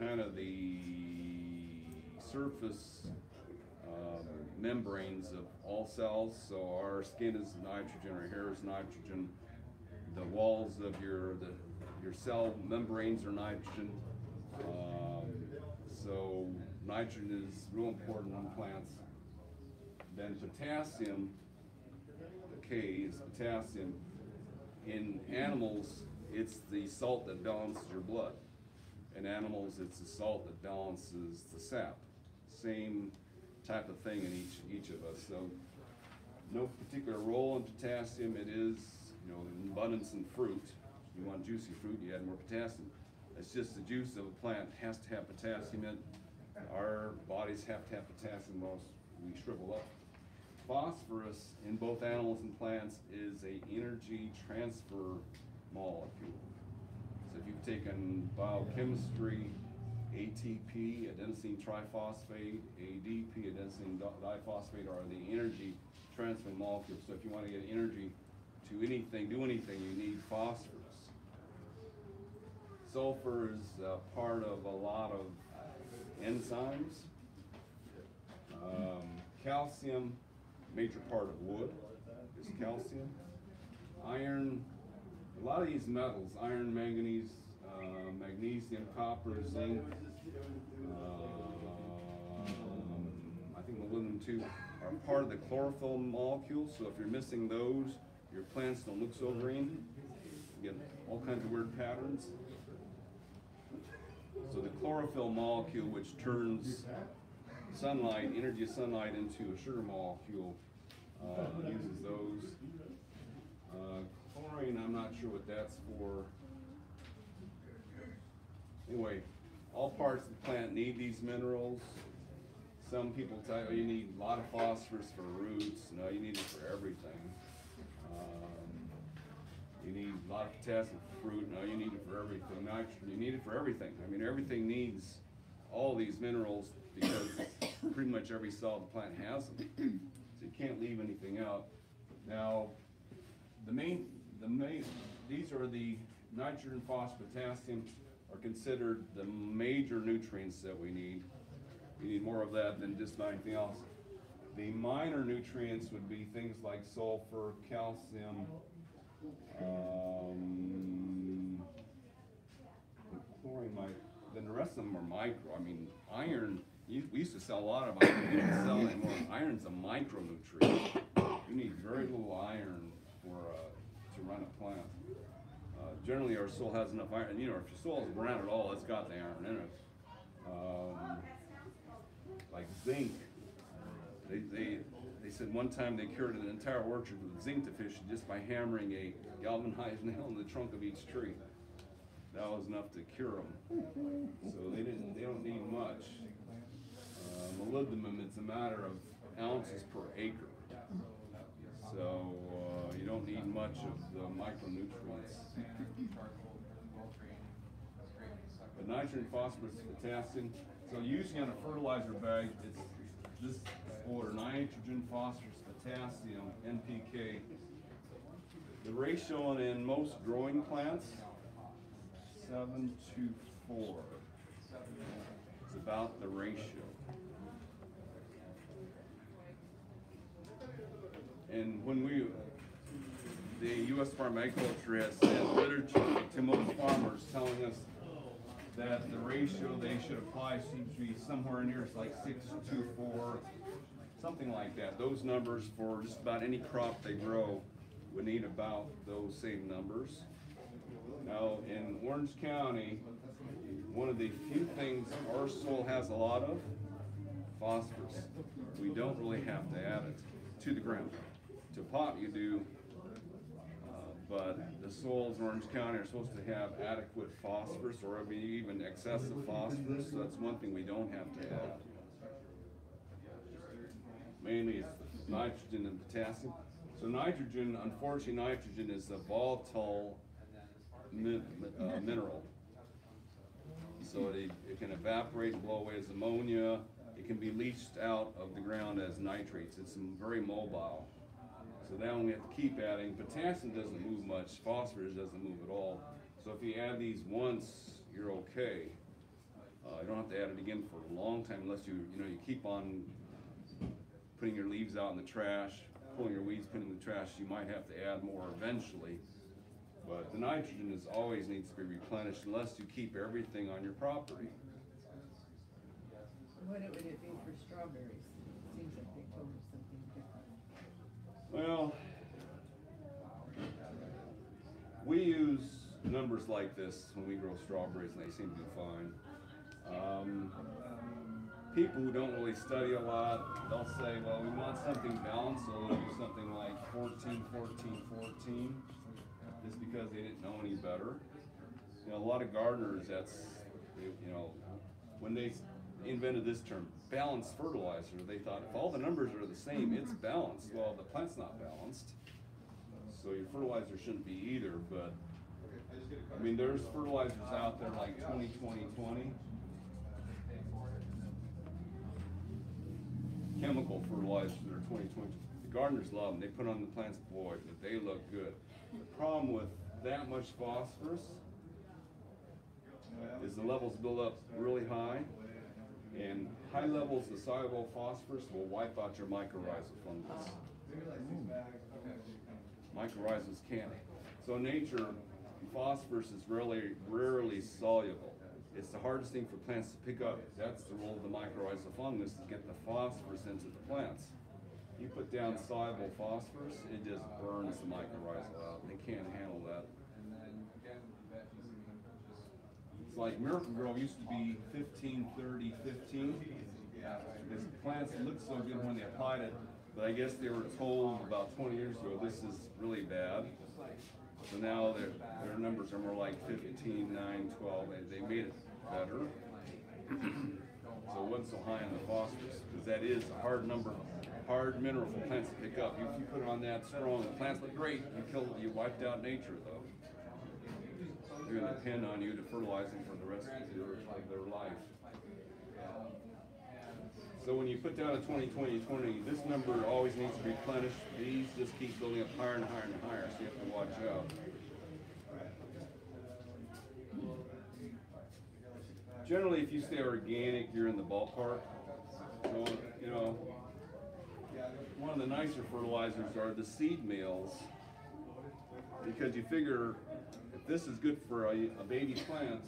kind of the surface um, membranes of all cells. So our skin is nitrogen, our hair is nitrogen, the walls of your the, your cell membranes are nitrogen. Um, so nitrogen is real important on plants. Then potassium, the K is potassium. In animals, it's the salt that balances your blood. In animals, it's the salt that balances the sap. Same type of thing in each each of us. So, no particular role in potassium. It is, you know, in abundance in fruit. You want juicy fruit, you add more potassium. It's just the juice of a plant has to have potassium in it. Our bodies have to have potassium, or else we shrivel up. Phosphorus in both animals and plants is an energy transfer molecule. So if you've taken biochemistry, A T P, adenosine triphosphate, A D P, adenosine diphosphate are the energy transfer molecules. So if you want to get energy to anything, do anything, you need phosphorus. Sulfur is uh, part of a lot of enzymes. Um, calcium. Major part of wood is calcium. Iron, a lot of these metals, iron, manganese, uh, magnesium, copper, zinc, uh, um, I think molybdenum too, are part of the chlorophyll molecule. So if you're missing those, your plants don't look so green. You get all kinds of weird patterns. So the chlorophyll molecule, which turns sunlight, energy of sunlight into a sugar molecule, uh, uses those. Uh, chlorine, I'm not sure what that's for. Anyway, all parts of the plant need these minerals. Some people tell you, oh, you need a lot of phosphorus for roots. No, you need it for everything. Um, you need a lot of potassium for fruit. No, you need it for everything. Nitrogen, you need it for everything. I mean, everything needs all these minerals, because pretty much every cell of the plant has them, so you can't leave anything out. Now, the main, the main, these are the nitrogen, phosphorus, potassium are considered the major nutrients that we need. You need more of that than just about anything else. The minor nutrients would be things like sulfur, calcium, um, chlorine. Might, then the rest of them are micro. I mean, iron. You, we used to sell a lot of iron. We didn't sell anymore. Iron's a micronutrient. You need very little iron for uh, to run a plant. Uh, generally, our soil has enough iron. You know, if your soil is brown at all, it's got the iron in it. Um, like zinc. They, they, they said one time they cured an entire orchard with zinc deficiency just by hammering a galvanized nail in the trunk of each tree. That was enough to cure them. So they didn't. They don't need much. Uh, molybdenum, it's a matter of ounces per acre. So uh, you don't need much of the micronutrients. But nitrogen, phosphorus, potassium. So usually on a fertilizer bag, it's this order: nitrogen, phosphorus, potassium, N P K. The ratio on in most growing plants, seven to four. It's about the ratio. And when we, the U S Farm Agriculture has sent literature to most farmers telling us that the ratio they should apply seems to be somewhere near like six to four, something like that. Those numbers for just about any crop they grow would need about those same numbers. Now in Orange County, one of the few things our soil has a lot of, phosphorus. We don't really have to add it to the ground. To pot you do, uh, but the soils in Orange County are supposed to have adequate phosphorus, or I mean, even excessive phosphorus, so that's one thing we don't have to add. Mainly it's nitrogen and potassium. So nitrogen, unfortunately nitrogen is a volatile min uh, mineral. So it, it can evaporate, blow away as ammonia. It can be leached out of the ground as nitrates. It's very mobile. So that one we have to keep adding. Potassium doesn't move much. Phosphorus doesn't move at all. So if you add these once, you're okay. Uh, you don't have to add it again for a long time unless you, you know, you keep on putting your leaves out in the trash, pulling your weeds, putting in the trash. You might have to add more eventually. But the nitrogen is always needs to be replenished unless you keep everything on your property. What would it be for strawberries? It seems like they told us something different. Well, we use numbers like this when we grow strawberries, and they seem to be fine. Um, people who don't really study a lot, they'll say, well, we want something balanced, so they'll do something like fourteen, fourteen, fourteen, just because they didn't know any better. You know, a lot of gardeners, that's, you know, when they invented this term, balanced fertilizer. They thought if all the numbers are the same, it's balanced. Well, the plant's not balanced, so your fertilizer shouldn't be either. But I mean, there's fertilizers out there like twenty, twenty, twenty. Chemical fertilizers that are twenty, twenty. The gardeners love them. They put on the plants, boy, but they look good. The problem with that much phosphorus is the levels build up really high. And high levels of soluble phosphorus will wipe out your mycorrhizal fungus. Mycorrhizals can't. So in nature, phosphorus is rarely, rarely soluble. It's the hardest thing for plants to pick up. That's the role of the mycorrhizal fungus, to get the phosphorus into the plants. You put down soluble phosphorus, it just burns the mycorrhizal out. They can't handle that. It's like Miracle-Gro used to be fifteen, thirty, fifteen. Because plants looked so good when they applied it, but I guess they were told about twenty years ago, this is really bad. So now their, their numbers are more like fifteen, nine, twelve. They, they made it better. So it wasn't so high on the phosphorus, because that is a hard number, hard mineral for plants to pick up. If you put it on that strong, the plants look great. You killed, you wiped out nature, though. They're going to depend on you to fertilize them for the rest of their, of their life. So when you put down a twenty, twenty, twenty, this number always needs to be replenished. These just keep building up higher and higher and higher, so you have to watch out. Generally, if you stay organic, you're in the ballpark. So, you know, one of the nicer fertilizers are the seed meals, because you figure if this is good for a, a baby plant,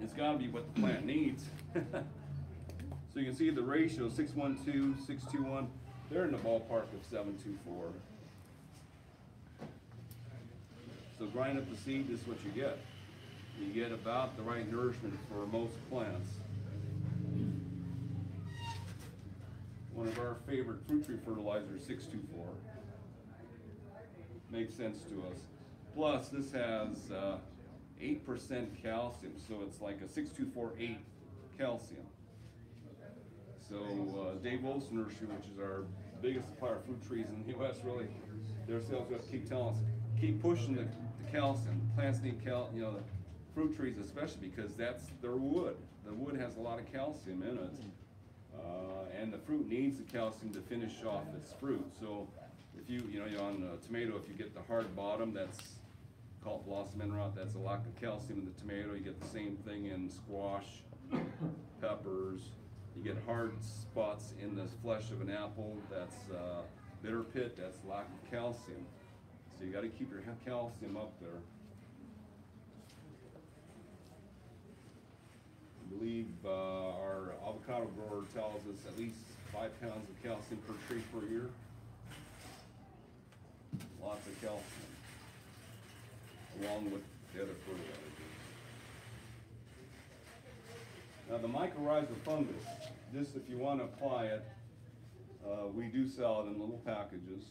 it's got to be what the plant needs. So you can see the ratio six one two, six two one, they're in the ballpark of seven two four. of grind up the seed, this is what you get. You get about the right nourishment for most plants. One of our favorite fruit tree fertilizers, six two four. Makes sense to us. Plus, this has uh, eight percent calcium, so it's like a six two four eight calcium. So uh, Dave Olsen Nursery, which is our biggest supplier of fruit trees in the U S, really, their sales reps keep telling us, keep pushing the, the calcium. Plants need cal, you know, the fruit trees especially, because that's their wood. The wood has a lot of calcium in it. Uh, and the fruit needs the calcium to finish off its fruit. So if you, you know, on a tomato, if you get the hard bottom, that's called blossom end rot, that's a lack of calcium in the tomato. You get the same thing in squash, peppers. You get hard spots in the flesh of an apple, that's uh, bitter pit, that's lack of calcium. So you gotta keep your calcium up there. I believe uh, our avocado grower tells us at least five pounds of calcium per tree per year. Lots of calcium, along with the other fertilizers. Now the mycorrhiza fungus, this if you want to apply it, uh, we do sell it in little packages.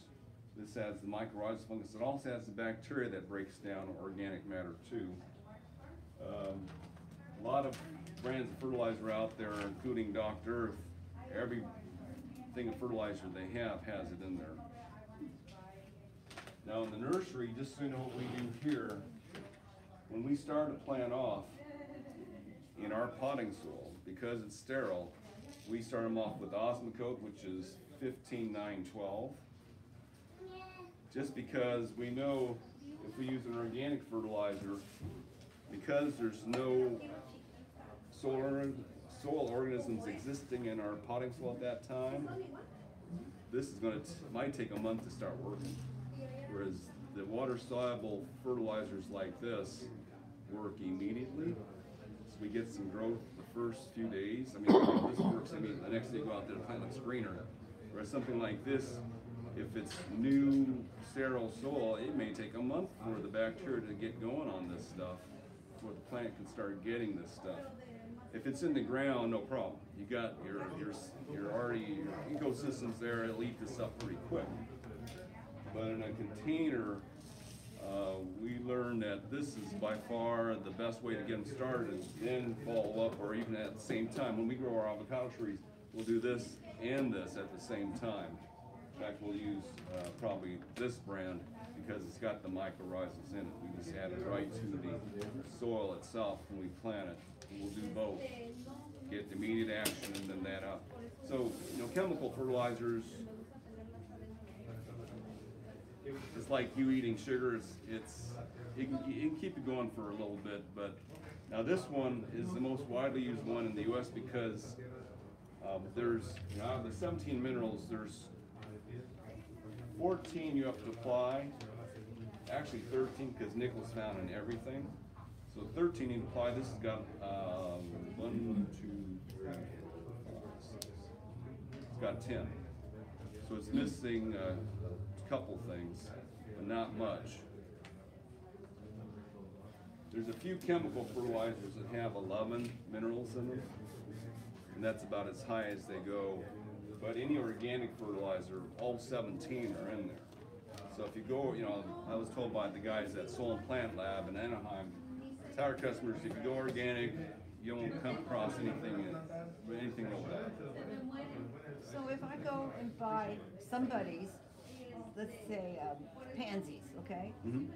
This has the mycorrhiza fungus. It also has the bacteria that breaks down organic matter too. Um, a lot of brands of fertilizer out there, including Doctor Earth, every thing of fertilizer they have has it in there. Now in the nursery, just so you know what we do here, when we start a plant off in our potting soil, because it's sterile, we start them off with Osmocote, which is fifteen nine twelve. Just because we know if we use an organic fertilizer, because there's no soil, soil organisms existing in our potting soil at that time, this is going to might take a month to start working. Whereas the water-soluble fertilizers like this work immediately. So we get some growth the first few days. I mean, this works. I mean, the next day you go out there, the plant looks greener. Whereas something like this, if it's new sterile soil, it may take a month for the bacteria to get going on this stuff, before the plant can start getting this stuff. If it's in the ground, no problem. You got your your your already your ecosystems there. It'll eat this up pretty quick. But in a container, uh, we learned that this is by far the best way to get them started is then follow up, or even at the same time. When we grow our avocado trees, we'll do this and this at the same time. In fact, we'll use uh, probably this brand because it's got the mycorrhizas in it. We just add it right to the soil itself when we plant it. We'll do both. Get the immediate action and then that up. So, you know, chemical fertilizers, it's like you eating sugar. It's, it's it, can, it can keep you going for a little bit. But now this one is the most widely used one in the U S because um, there's, you know, out of the seventeen minerals, there's fourteen you have to apply. Actually thirteen, because nickel's found in everything. So thirteen you apply. This has got um, one, two, three, four, six. It's got ten. So it's missing Uh, couple things, but not much. There's a few chemical fertilizers that have eleven minerals in them, and that's about as high as they go. But any organic fertilizer, all seventeen are in there. So if you go, you know, I was told by the guys at Soil and Plant Lab in Anaheim, it's our customers, if you go organic, you won't come across anything anything like that. So if I go and buy somebody's, let's say um, pansies, okay? Mm-hmm.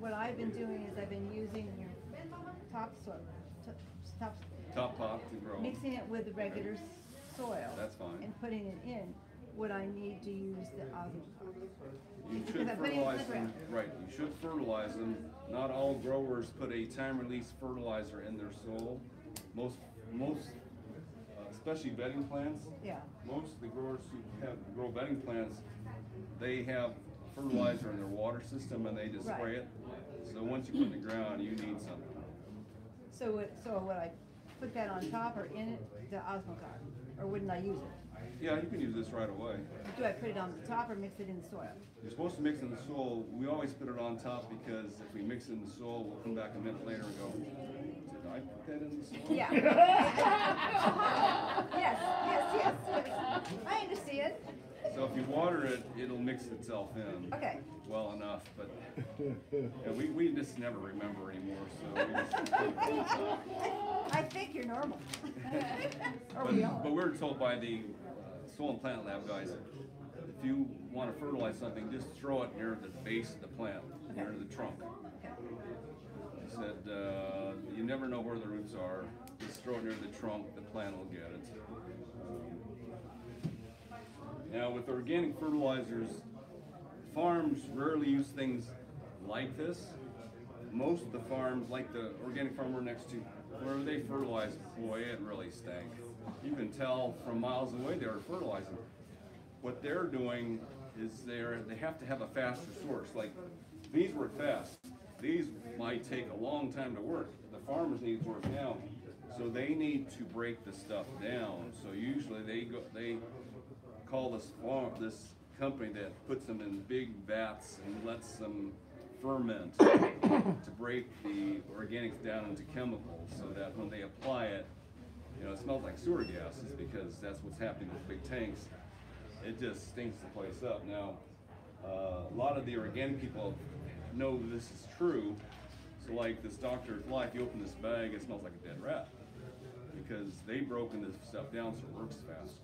What I've been doing is I've been using your top soil, top, top pot to grow, mixing it with the regular okay. soil. That's fine. And putting it in. What I need to use the Osmocote. You it's should fertilize them. Right. You should fertilize them. Not all growers put a time-release fertilizer in their soil. Most, most, uh, especially bedding plants. Yeah. Most of the growers who have grow bedding plants, they have fertilizer in their water system and they just right. spray it. So once you put it in the ground, you need something. So, it, so would I put that on top or in it, the Osmocote, or wouldn't I use it? Yeah, you can use this right away. Do I put it on the top or mix it in the soil? You're supposed to mix it in the soil. We always put it on top because if we mix it in the soil, we'll come back a minute later and go, did I put that in the soil? Yeah. Yes, yes, yes, yes. I understand. So if you water it, it'll mix itself in okay. well enough, but yeah, we, we just never remember anymore. So we just I think you're normal. Or but, we all? But we're told by the uh, Soil and Plant Lab guys, if you want to fertilize something, just throw it near the base of the plant, okay. near the trunk. Okay. They said, uh, you never know where the roots are, just throw it near the trunk, the plant will get it. Now with organic fertilizers, farms rarely use things like this. Most of the farms, like the organic farm we're next to, where they fertilized, boy, it really stank. You can tell from miles away they were fertilizing. What they're doing is they're, they have to have a faster source. Like these work fast. These might take a long time to work. The farmers need to work now. So they need to break the stuff down. So usually they go, they call this farm, this company that puts them in big vats and lets them ferment to break the organics down into chemicals, so that when they apply it, you know, it smells like sewer gases because that's what's happening with big tanks. It just stinks the place up. Now, uh, a lot of the organic people know this is true. So like this Doctor Earth, you open this bag, it smells like a dead rat because they've broken this stuff down so it works faster.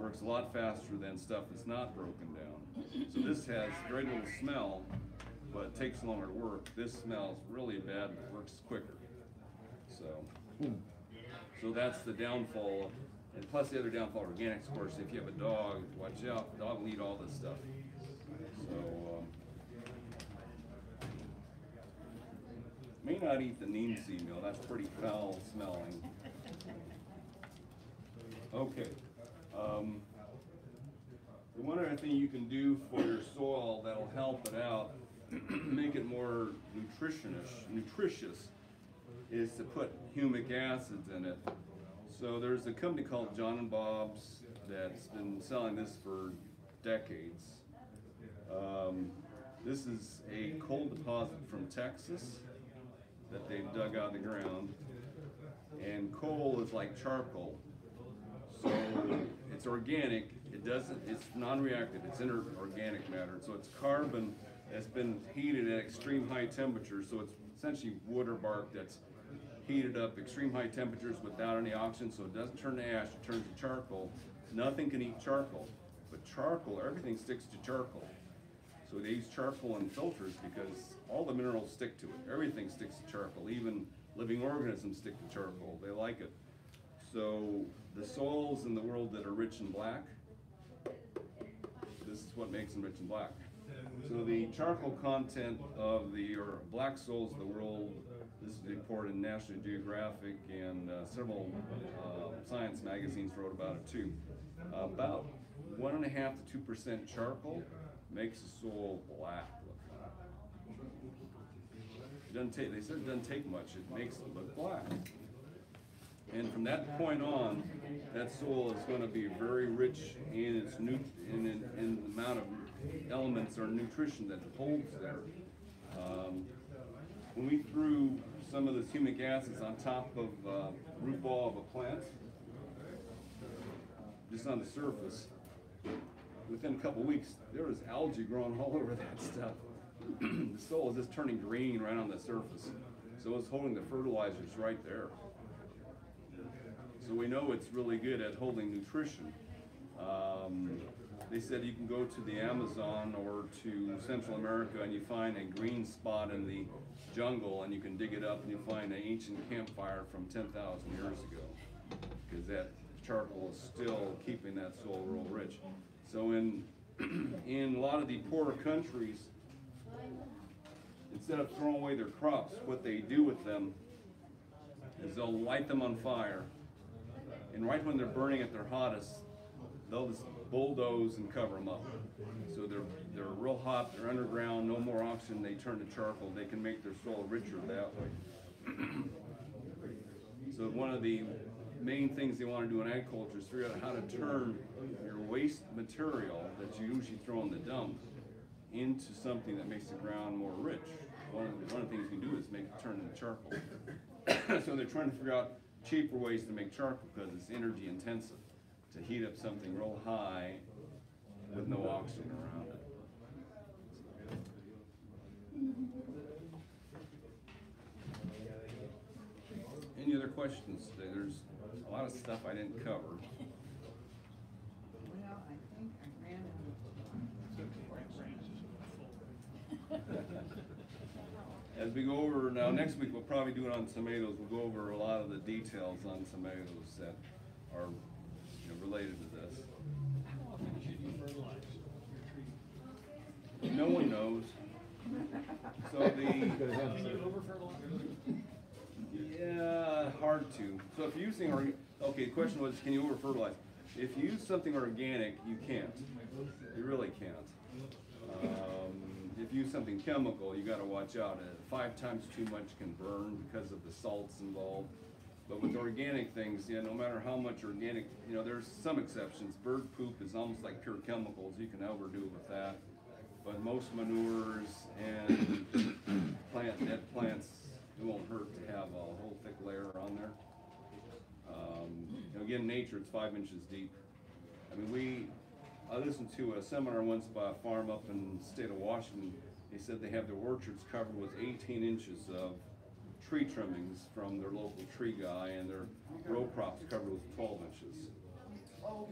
Works a lot faster than stuff that's not broken down. So this has very little smell, but it takes longer to work. This smells really bad, and it works quicker. So, so that's the downfall. And plus the other downfall of organics, of course, if you have a dog, watch out. The dog will eat all this stuff. So, um, may not eat the neem seed meal. That's pretty foul smelling. Okay. Um, the one other thing you can do for your soil that'll help it out, make it more nutritionish, nutritious, is to put humic acids in it. So there's a company called John and Bob's that's been selling this for decades. Um, this is a coal deposit from Texas that they've dug out of the ground, and coal is like charcoal. So it's organic, it doesn't, it's non-reactive, it's inert organic matter. So it's carbon that's been heated at extreme high temperatures. So it's essentially wood or bark that's heated up extreme high temperatures without any oxygen. So it doesn't turn to ash, it turns to charcoal. Nothing can eat charcoal, but charcoal, everything sticks to charcoal. So they use charcoal in filters because all the minerals stick to it. Everything sticks to charcoal, even living organisms stick to charcoal. They like it. So the soils in the world that are rich in black, this is what makes them rich in black. So the charcoal content of the or black soils of the world, this is reported in National Geographic, and uh, several uh, science magazines wrote about it too. About one and a half to two percent charcoal makes the soil black. It doesn't take, they said it doesn't take much, it makes it look black. And from that point on, that soil is going to be very rich in its nu in, in, in the amount of elements or nutrition that it holds there. Um, when we threw some of the humic acids on top of uh, root ball of a plant, just on the surface, within a couple weeks, there was algae growing all over that stuff. The soil is just turning green right on the surface. So it's holding the fertilizers right there. So we know it's really good at holding nutrition. Um, they said you can go to the Amazon or to Central America and you find a green spot in the jungle and you can dig it up and you find an ancient campfire from ten thousand years ago, because that charcoal is still keeping that soil real rich. So in, in a lot of the poorer countries, instead of throwing away their crops, what they do with them is they'll light them on fire. And right when they're burning at their hottest, they'll just bulldoze and cover them up. So they're, they're real hot, they're underground, no more oxygen, they turn to charcoal. They can make their soil richer that way. So one of the main things they want to do in agriculture is figure out how to turn your waste material that you usually throw in the dump into something that makes the ground more rich. One of the, one of the things you can do is make it turn into charcoal. So they're trying to figure out cheaper ways to make charcoal because it's energy intensive to heat up something real high with no oxygen around it. Any other questions today? There's a lot of stuff I didn't cover. Well, I think I ran out of time. As we go over now, next week we'll probably do it on tomatoes. We'll go over a lot of the details on tomatoes that are, you know, related to this. How often should you fertilize your tree? No one knows. So the yeah, hard to. So if you're using organ okay, the question was, can you over fertilize? If you use something organic, you can't. You really can't. Um, if you use something chemical, you got to watch out. Uh, five times too much can burn because of the salts involved. But with organic things, yeah, no matter how much organic, you know, there's some exceptions. Bird poop is almost like pure chemicals. You can overdo it with that. But most manures and plant net plants, it won't hurt to have a whole thick layer on there. Um, you know, again, nature, it's five inches deep. I mean, we, I listened to a seminar once by a farm up in the state of Washington. They said they have their orchards covered with eighteen inches of tree trimmings from their local tree guy, and their row crops covered with twelve inches.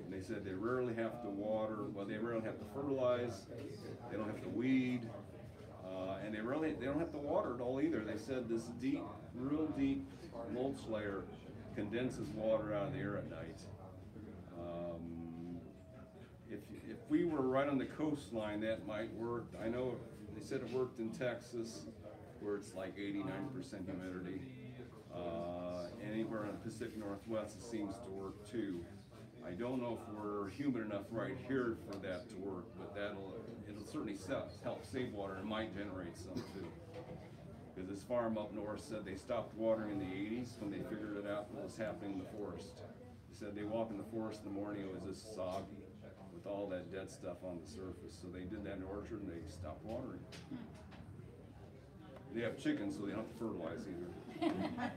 And they said they rarely have to water, well, they rarely have to fertilize, they don't have to weed, uh, and they really they don't have to water at all either. They said this deep, real deep mulch layer condenses water out of the air at night. Um, if, if we were right on the coastline, that might work. I know they said it worked in Texas, where it's like eighty-nine percent humidity. Uh, anywhere in the Pacific Northwest, it seems to work too. I don't know if we're humid enough right here for that to work, but that'll it'll certainly help save water, and it might generate some too. Because this farm up north said they stopped watering in the eighties when they figured it out what was happening in the forest. They said they walk in the forest in the morning, it was just soggy with all that dead stuff on the surface. So they did that in the orchard and they stopped watering. They have chickens, so they don't have to fertilize either. So.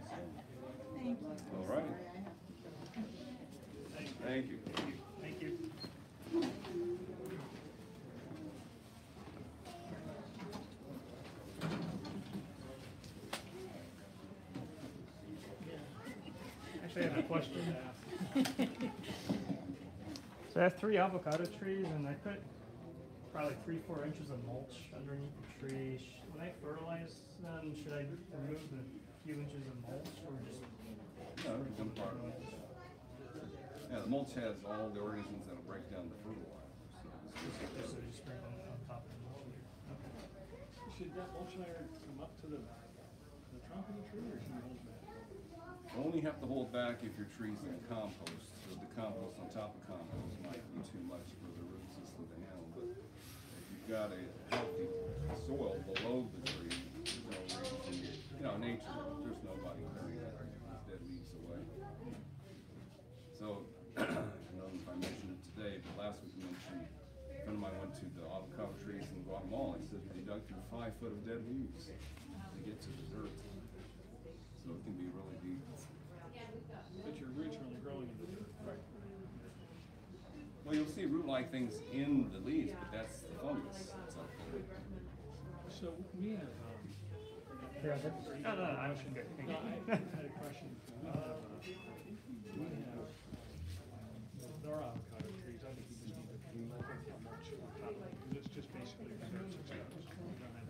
Thank you. All right. Thank you. Thank you. Actually, I have a question to ask. So I have three avocado trees, and I put probably three, four inches of mulch underneath the tree. When I fertilize them, should I remove the few inches of mulch, or just? No, it becomes part of it. Yeah, the mulch has all the organisms that'll break down the fertilizer. So it's just, so you sprinkle it on top of the mulch layer. Okay. Should that mulch layer come up to the, the trunk of the tree, or should you hold back? Only have to hold back if your tree's in compost. So the compost on top of compost might be too much for the root system to handle. But if you've got a healthy soil below the tree, there's no reason. You know, nature, there's nobody clearing that dead leaves away. So, I don't know if I mentioned it today, but last week I mentioned a friend of mine went to the avocado trees in Guatemala. He said they dug through five foot of dead leaves to get to the dirt. So it can be really deep. But your roots are only growing in the dirt, right? Well, you'll see root-like things in the leaves, but that's the fungus. It's like so we have. Um, yeah, no, no, no, I was going to get. I had a question. Uh, we have. There are avocado trees. I think you just need to think how much on top of it. It's just basically reserves.